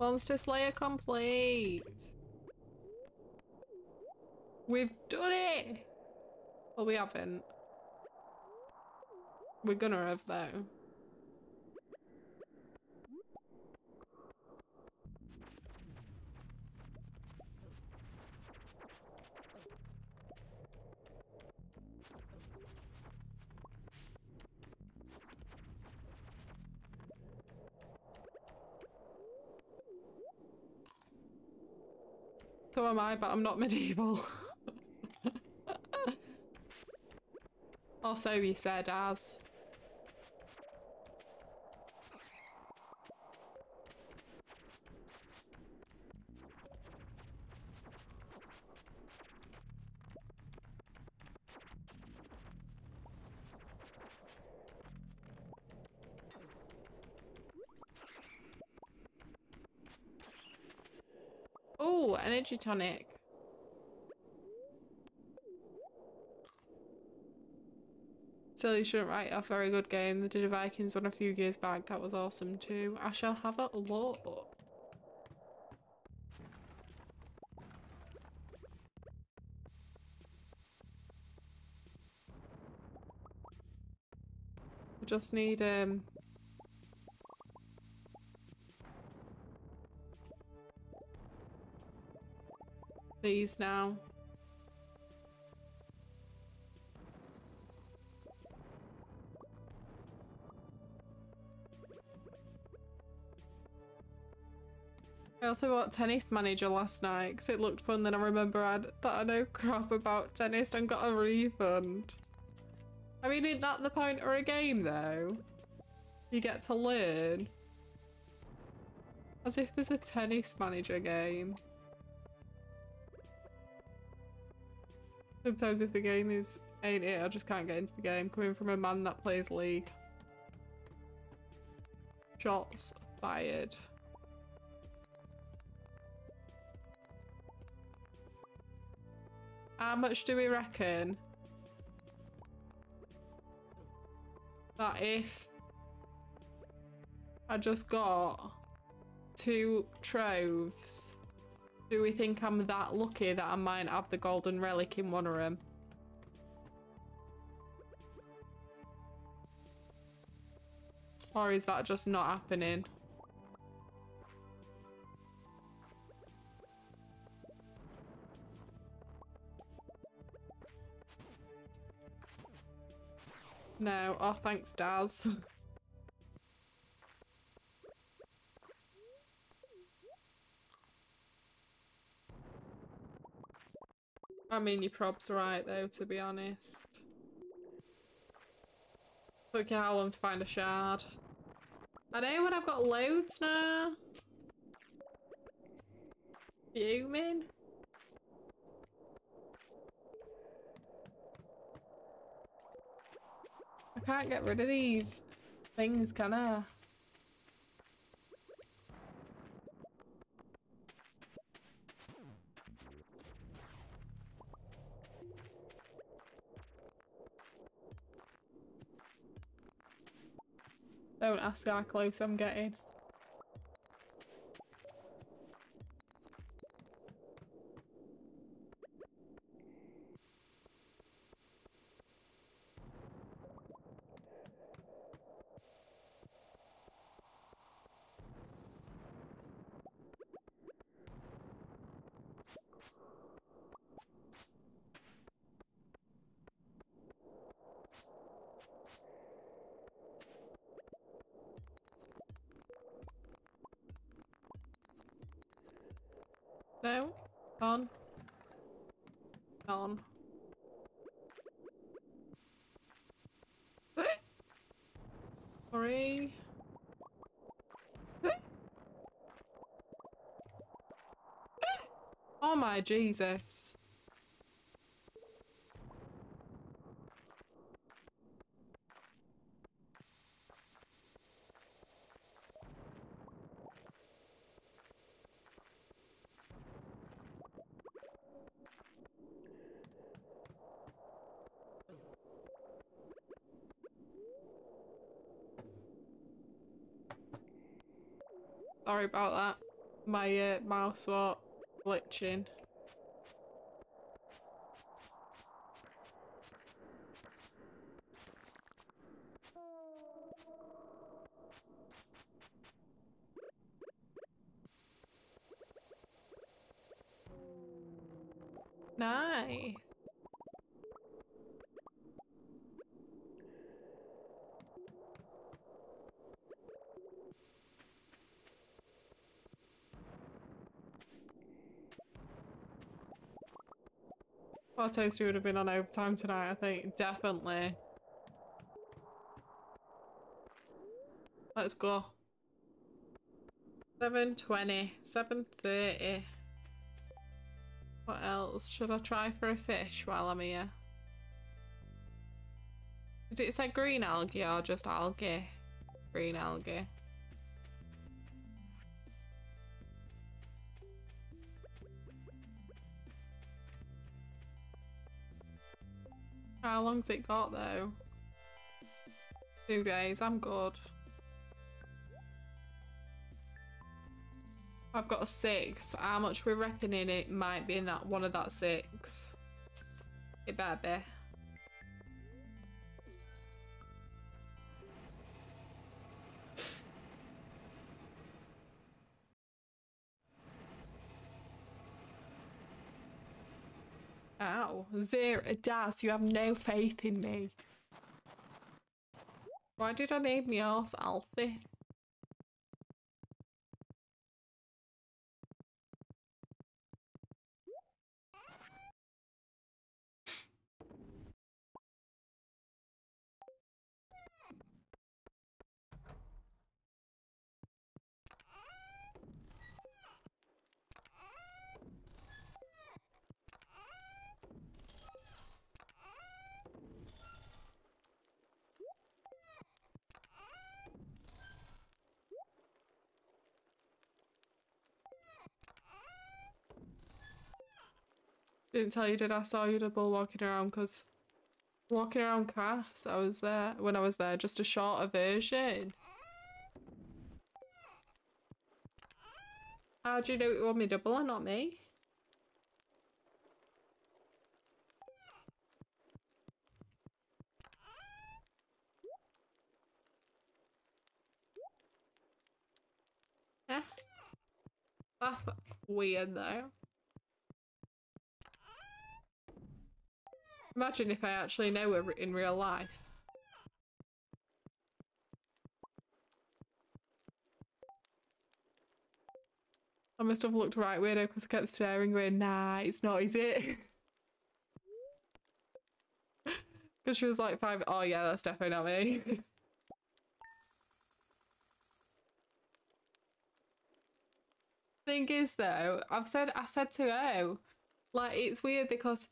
Monster Slayer complete. We've done it. Well, we haven't. We're gonna have though. So am I, but I'm not medieval. Also, you said as. Oh, energy tonic. Still, you shouldn't write off. Very good game. They did a Vikings one a few years back. That was awesome too. I shall have a look. I just need these now. I also bought Tennis Manager last night because it looked fun, then I remember that I know crap about tennis and got a refund. I mean, isn't that the point of a game though? You get to learn. As if there's a Tennis Manager game. Sometimes if the game ain't it, I just can't get into the game. Coming from a man that plays League. Shots fired. How much do we reckon? That if I just got 2 troves. Do we think I'm that lucky that I might have the golden relic in one of them? Or is that just not happening? No. Oh, thanks, Daz. I mean, your prob's right though, to be honest. Took you how long to find a shard? I know, when I've got loads now. Fuming. I can't get rid of these things, can I? Don't ask how close I'm getting. No. On. On. Oh my Jesus. Sorry about that. My mouse was glitching. Nice. Toasty would have been on overtime tonight, I think. Definitely. Let's go. 7:20. 7:30. What else? Should I try for a fish while I'm here? Did it say green algae or just algae? Green algae. How long's it got though? 2 days, I'm good. I've got a 6. How much we're reckoning it might be in that one of that 6? It better be. Ow, 0 DAS, you have no faith in me. Why did I name my horse Alfie? Didn't tell you, did I? Saw you double walking around, because walking around Cass, I was there when I was there, just a shorter version. How do you know it was me double and not me? Yeah. That's weird though. Imagine if I actually know her in real life. I must have looked right weirdo because I kept staring going, nah, it's not, is it? Because she was like 5, oh yeah, that's definitely not me. Thing is though, I said to her, like, it's weird because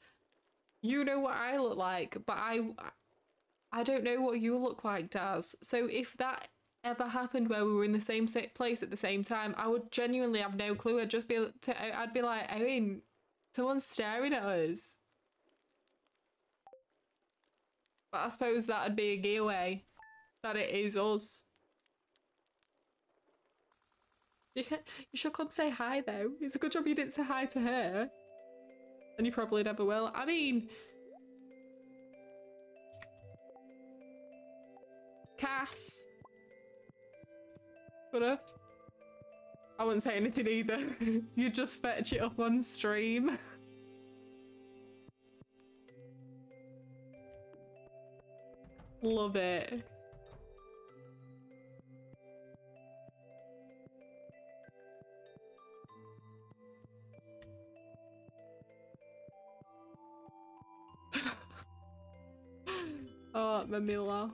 you know what I look like, but I don't know what you look like, Daz. So if that ever happened where we were in the same place at the same time, I would genuinely have no clue. I'd just be, I'd be like, I mean, someone's staring at us. But I suppose that'd be a giveaway that it is us. You should come say hi though. It's a good job you didn't say hi to her. And you probably never will. I mean, Cass. What up? I wouldn't say anything either. You just fetch it up on stream. Love it. Oh, Mamilla.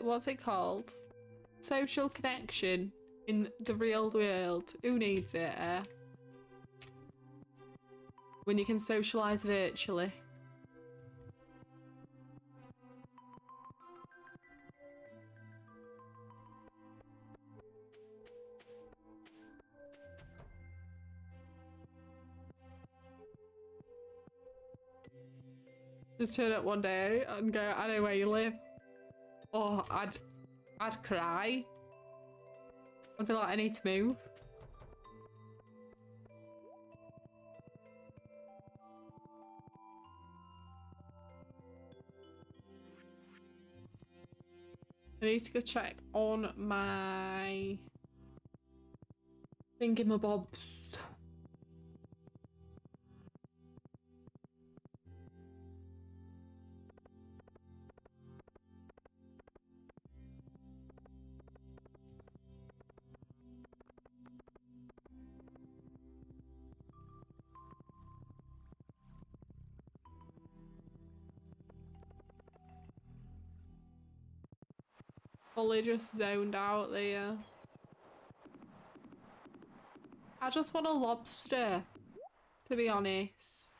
what's it called? Social connection in the real world. Who needs it, eh? When you can socialise virtually. Just turn up one day and go, I know where you live. Oh, I'd cry. I'd be like, I need to move. I need to go check on my thingamabobs. Fully just zoned out there. I just want a lobster, to be honest.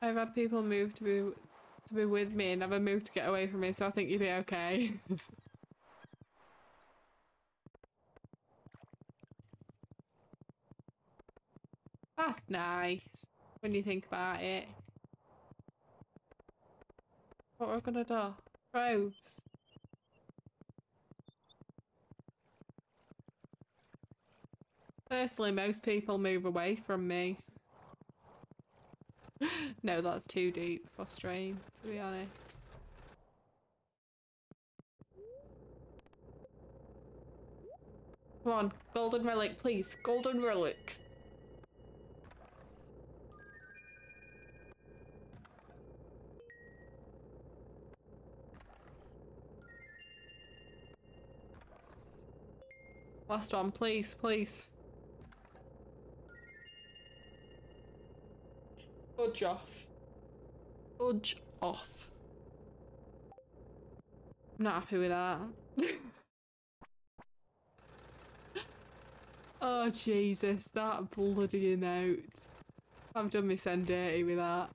I've had people move to be with me and have a move to get away from me, so I think you'd be okay. That's nice when you think about it. What are we gonna do? Rose. Personally, most people move away from me. No, that's too deep for strain, to be honest. Come on, golden relic, please. Golden relic. Last one, please, please. Budge off. Budge off. I'm not happy with that. Oh Jesus, that bloody note. I've done me send dirty with that.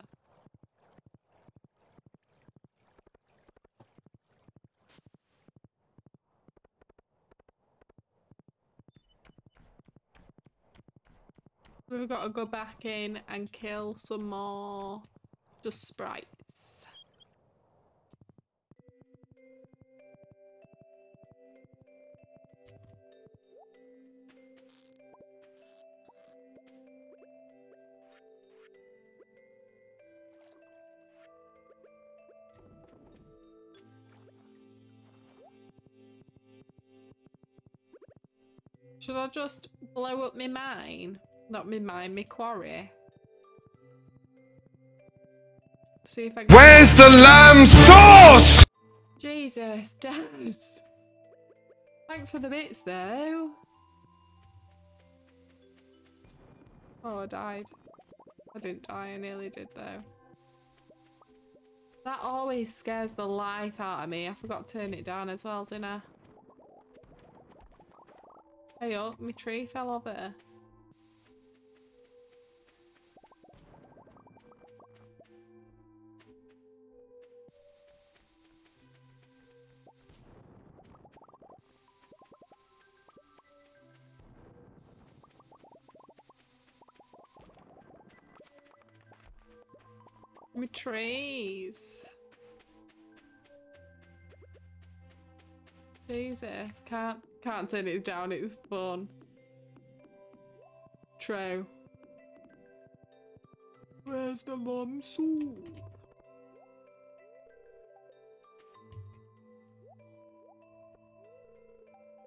We've got to go back in and kill some more just sprites. Should I just blow up my mine? Not me mine, me quarry. See if I can... Where's the lamb sauce? Jesus, Daz. Thanks for the bits, though. Oh, I died. I didn't die, I nearly did, though. That always scares the life out of me. I forgot to turn it down as well, didn't I? Hey, oh, my tree fell over. My trees. Jesus, can't turn it down, it's fun. True. Where's the mum soup?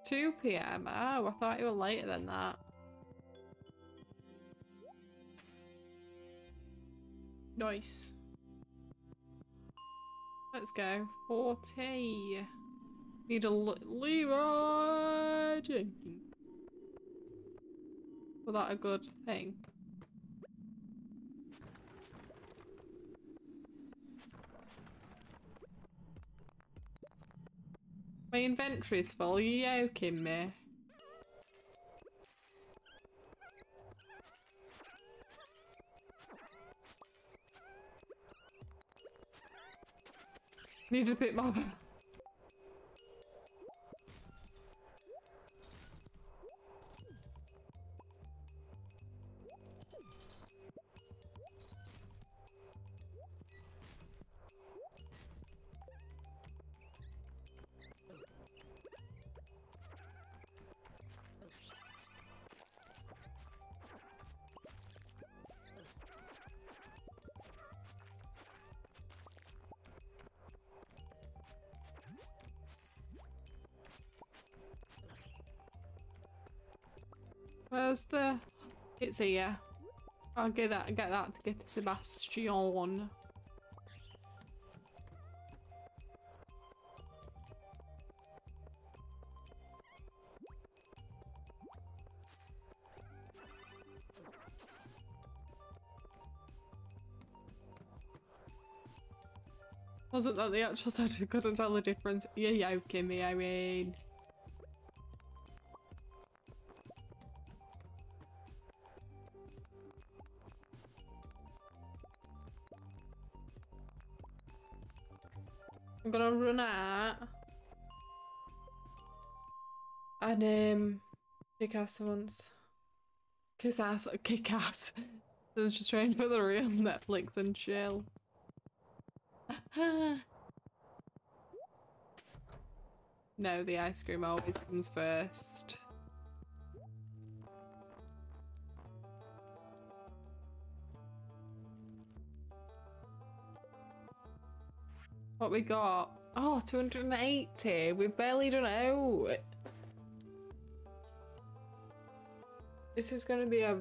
Two PM? Oh, I thought you were later than that. Nice. Let's go. 40. Need a Leroy Jenkins. Was that a good thing? My inventory's full, are you joking me? Need a bit more. Where's the... It's here. I'll get that to get to Sebastian. Wasn't that the actual side? I couldn't tell the difference. You're yoking me, I mean. I'm gonna run out and kick ass once. Kiss ass, kick ass. It was just strange for the real Netflix and chill. No, the ice cream always comes first. What we got? Oh, 280. We've barely done out. This is going to be a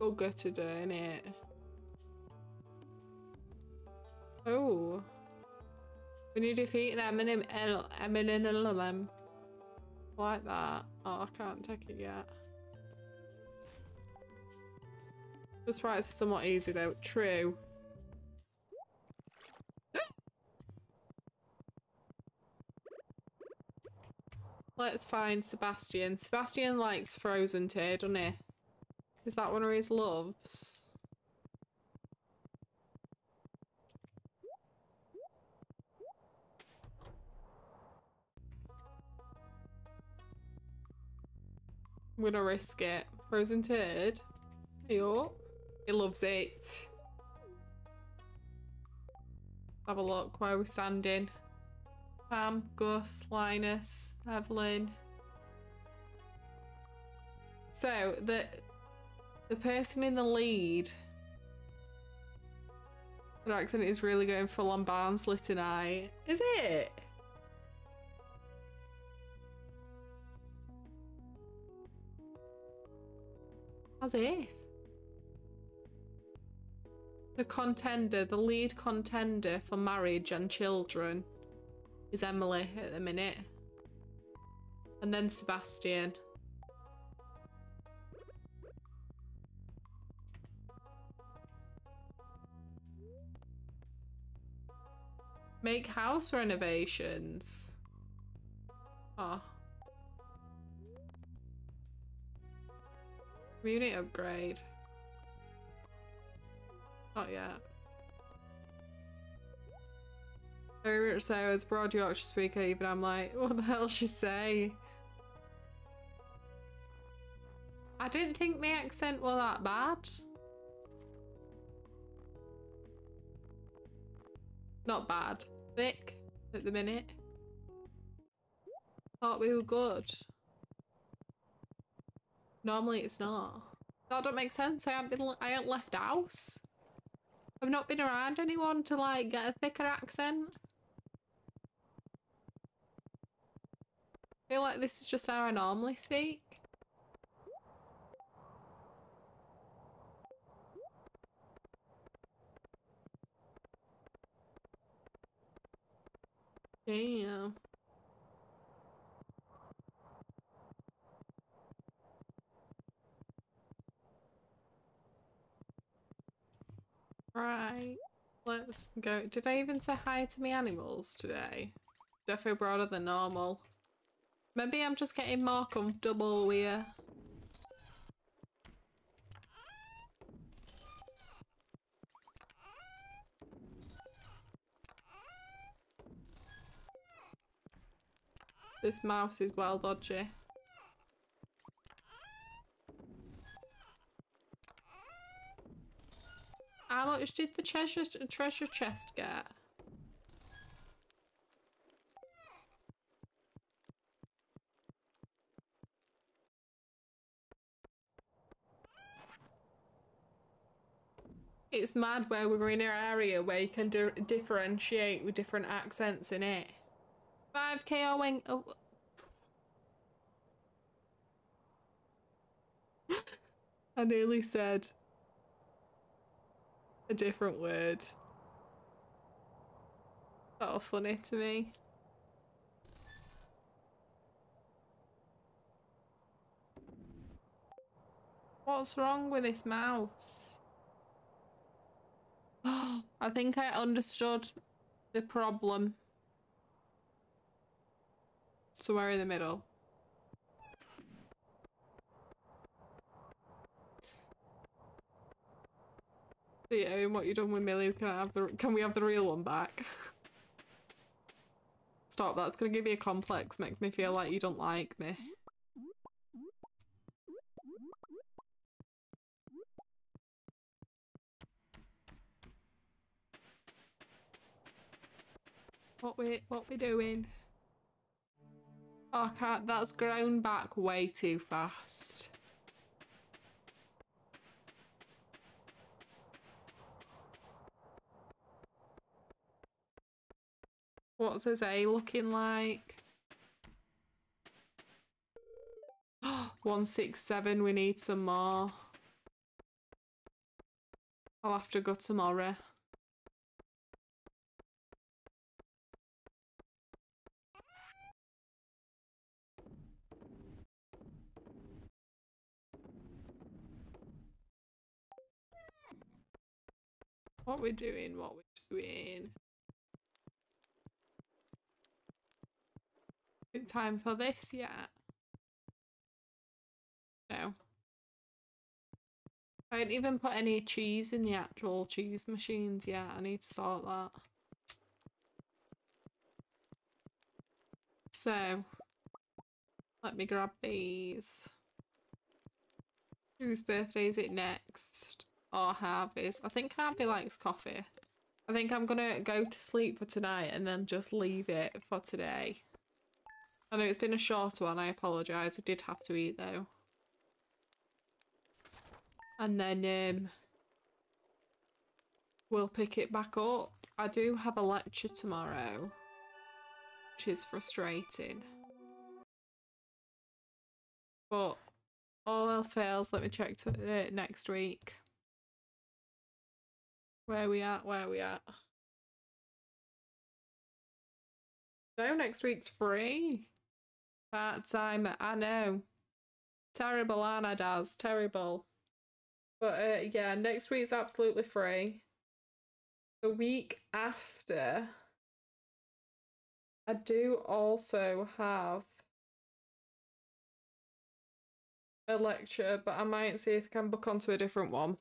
bugger today, isn't it? Oh. When you defeat an Eminem. Like that. Oh, I can't take it yet. Just right, it's somewhat easy though. True. Let's find Sebastian. Sebastian likes frozen tea, doesn't he? Is that one of his loves? I'm gonna risk it. Frozen tea. Hey up. He loves it. Have a look where we're standing. Pam, Gus, Linus, Evelyn. So the person in the lead. The accident is really going full on Barnsley tonight, is it? As if. The contender, the lead contender for marriage and children. Is Emily at the minute, and then Sebastian. Make house renovations. Ah, oh. Community upgrade. Not yet. So it's Broad Yorkshire speaker, even I'm like, what the hell she say? I didn't think my accent was that bad. Not bad. Thick at the minute. Thought we were good. Normally it's not. That don't make sense. I haven't left house. I've not been around anyone to like get a thicker accent. I feel like this is just how I normally speak. Right, let's go. Did I even say hi to my animals today? Defo broader than normal. Maybe I'm just getting more comfortable here. This mouse is well dodgy. How much did the treasure chest get? It's mad where we're in an area where you can differentiate with different accents in it. 5k wing. Oh. I nearly said a different word. Sort of funny to me. What's wrong with this mouse? I think I understood the problem. Somewhere in the middle. So yeah, what you done with Millie? Can we have the real one back? Stop, that's gonna give me a complex, make me feel like you don't like me. What we doing? Oh, can't, that's grown back way too fast. What's his A looking like? 167, we need some more. I'll have to go tomorrow. What we're doing. Is it time for this yet? No. I didn't even put any cheese in the actual cheese machines yet. I need to sort that. So, let me grab these. Whose birthday is it next? Or Harvey's. I think Harvey likes coffee. I think I'm gonna go to sleep for tonight and then just leave it for today. I know it's been a short one, I apologise. I did have to eat though. And then we'll pick it back up. I do have a lecture tomorrow, which is frustrating. But all else fails, let me check next week. Where we at? No, next week's free. Part time, I know. Terrible, Anna does. Terrible. But yeah, next week's absolutely free. The week after, I do also have a lecture, but I might see if I can book onto a different one.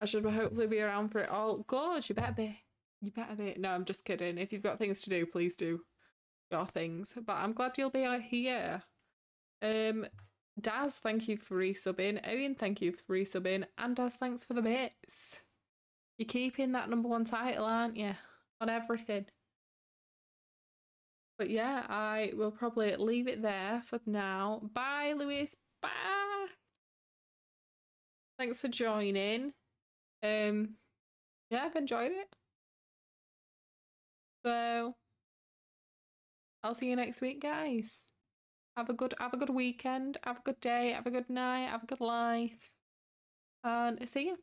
I should hopefully be around for it all. Gorge, you better be. You better be. No, I'm just kidding. If you've got things to do, please do your things. But I'm glad you'll be here. Daz, thank you for resubbing. Owen, thank you for resubbing. And Daz, thanks for the bits. You're keeping that #1 title, aren't you? On everything. But yeah, I will probably leave it there for now. Bye, Lewis. Bye. Thanks for joining. Yeah, I've enjoyed it. So I'll see you next week, guys. Have a good weekend, have a good day, have a good night, have a good life. And see you.